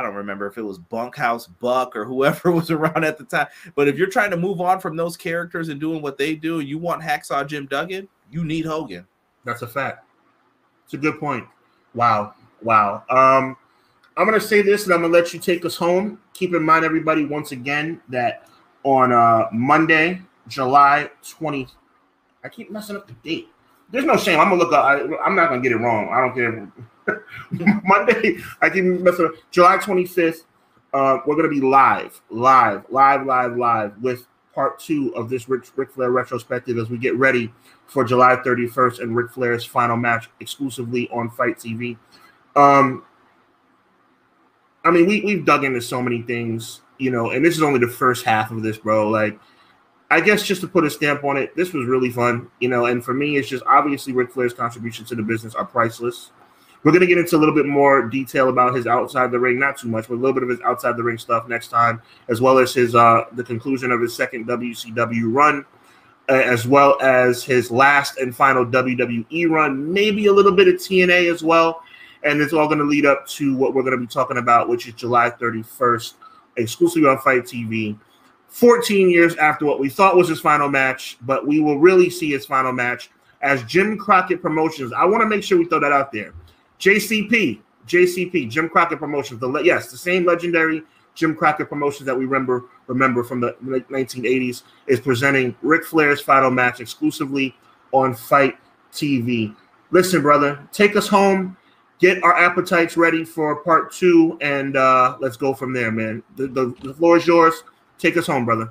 don't remember if it was Bunkhouse Buck or whoever was around at the time. But if you're trying to move on from those characters and doing what they do, you want Hacksaw Jim Duggan, you need Hogan. That's a fact. It's a good point. Wow. Wow. I'm going to say this, and I'm going to let you take us home. Keep in mind, everybody, once again, that on Monday, July 20th, I keep messing up the date. There's no shame. I'm going to look up. I'm not going to get it wrong. I don't care. Monday, I keep messing up. July 25th, we're going to be live with part two of this Ric Flair retrospective as we get ready for July 31st and Ric Flair's final match exclusively on Fight TV. I mean, we've dug into so many things, you know, and this is only the first half of this, bro. Like, I guess just to put a stamp on it, this was really fun, you know, and for me, it's just obviously Ric Flair's contributions to the business are priceless. We're going to get into a little bit more detail about his outside the ring, not too much, but a little bit of his outside the ring stuff next time, as well as his the conclusion of his second WCW run, as well as his last and final WWE run, maybe a little bit of TNA as well. And it's all going to lead up to what we're going to be talking about, which is July 31st, exclusively on Fight TV. 14 years after what we thought was his final match, but we will really see his final match as Jim Crockett Promotions. I want to make sure we throw that out there. JCP, Jim Crockett Promotions. Yes, the same legendary Jim Crockett Promotions that we remember from the late 1980s is presenting Ric Flair's final match exclusively on Fight TV. Listen, brother, take us home. Get our appetites ready for part two, and let's go from there, man. The floor is yours. Take us home, brother.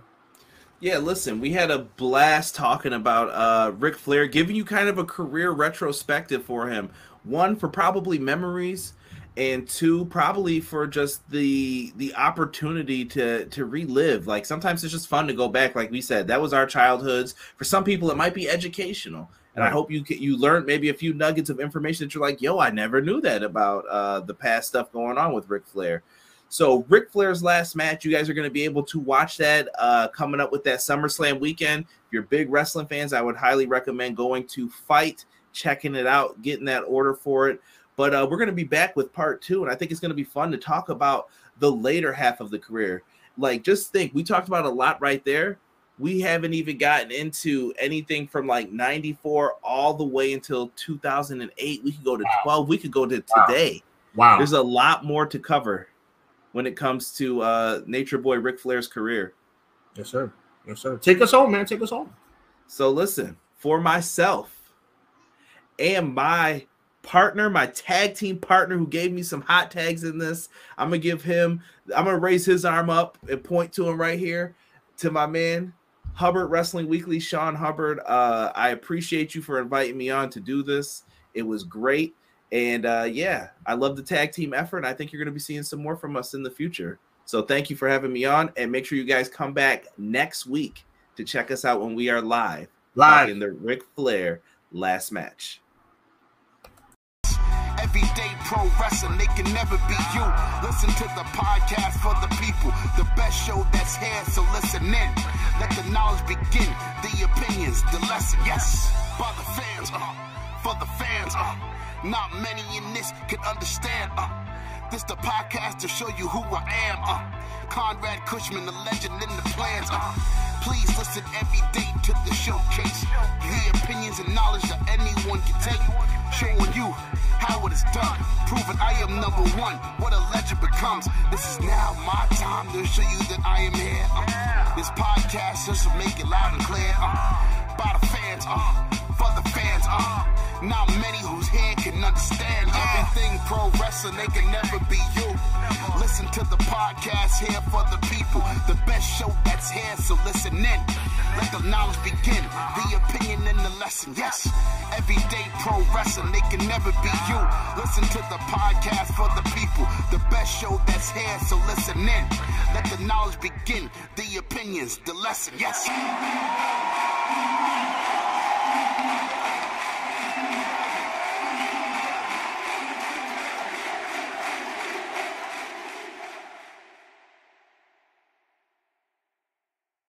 Yeah, listen, we had a blast talking about Ric Flair, giving you kind of a career retrospective for him. One, for probably memories, and two, probably for just the opportunity to relive. Like, sometimes it's just fun to go back. Like we said, that was our childhoods. For some people, it might be educational. And I hope you learned maybe a few nuggets of information that you're like, yo, I never knew that about the past stuff going on with Ric Flair. So Ric Flair's last match, you guys are going to be able to watch that coming up with that SummerSlam weekend. If you're big wrestling fans, I would highly recommend going to Fight, checking it out, getting that order for it. But we're going to be back with part two, and I think it's going to be fun to talk about the later half of the career. Like, just think, we talked about a lot right there. We haven't even gotten into anything from like 94 all the way until 2008. We could go to 12. We could go to today. Wow. There's a lot more to cover when it comes to Nature Boy Ric Flair's career. Yes, sir. Yes, sir. Take us home, man. Take us home. So listen, for myself and my partner, my tag team partner who gave me some hot tags in this, I'm going to raise his arm up and point to him right here, to my man, Hubbard Wrestling Weekly, Sean Hubbard. I appreciate you for inviting me on to do this. It was great. And yeah, I love the tag team effort. I think you're going to be seeing some more from us in the future. So thank you for having me on, and make sure you guys come back next week to check us out when we are live in the Ric Flair last match. Everyday pro wrestling, it can never be you. Listen to the podcast for the people, the best show that's here, so listen in. Let the knowledge begin, the opinions, the lesson, yes, by the fans, for the fans, not many in this can understand, this the podcast to show you who I am, Conrad Cushman, the legend in the plans, please listen every day to the showcase, the opinions and knowledge that anyone can take, showing you how it is done, proving I am number one, what a legend becomes, this is now my time to show you that I am here, this podcast just to make it loud and clear, by the fans, for the fans, not many whose head can understand everything pro wrestling, they can never be you. Listen to the podcast here for the people, the best show that's here, so listen in. Let the knowledge begin, the opinion and the lesson, yes. Everyday pro wrestling, they can never be you. Listen to the podcast for the people, the best show that's here, so listen in. Let the knowledge begin, the opinions, the lesson, yes.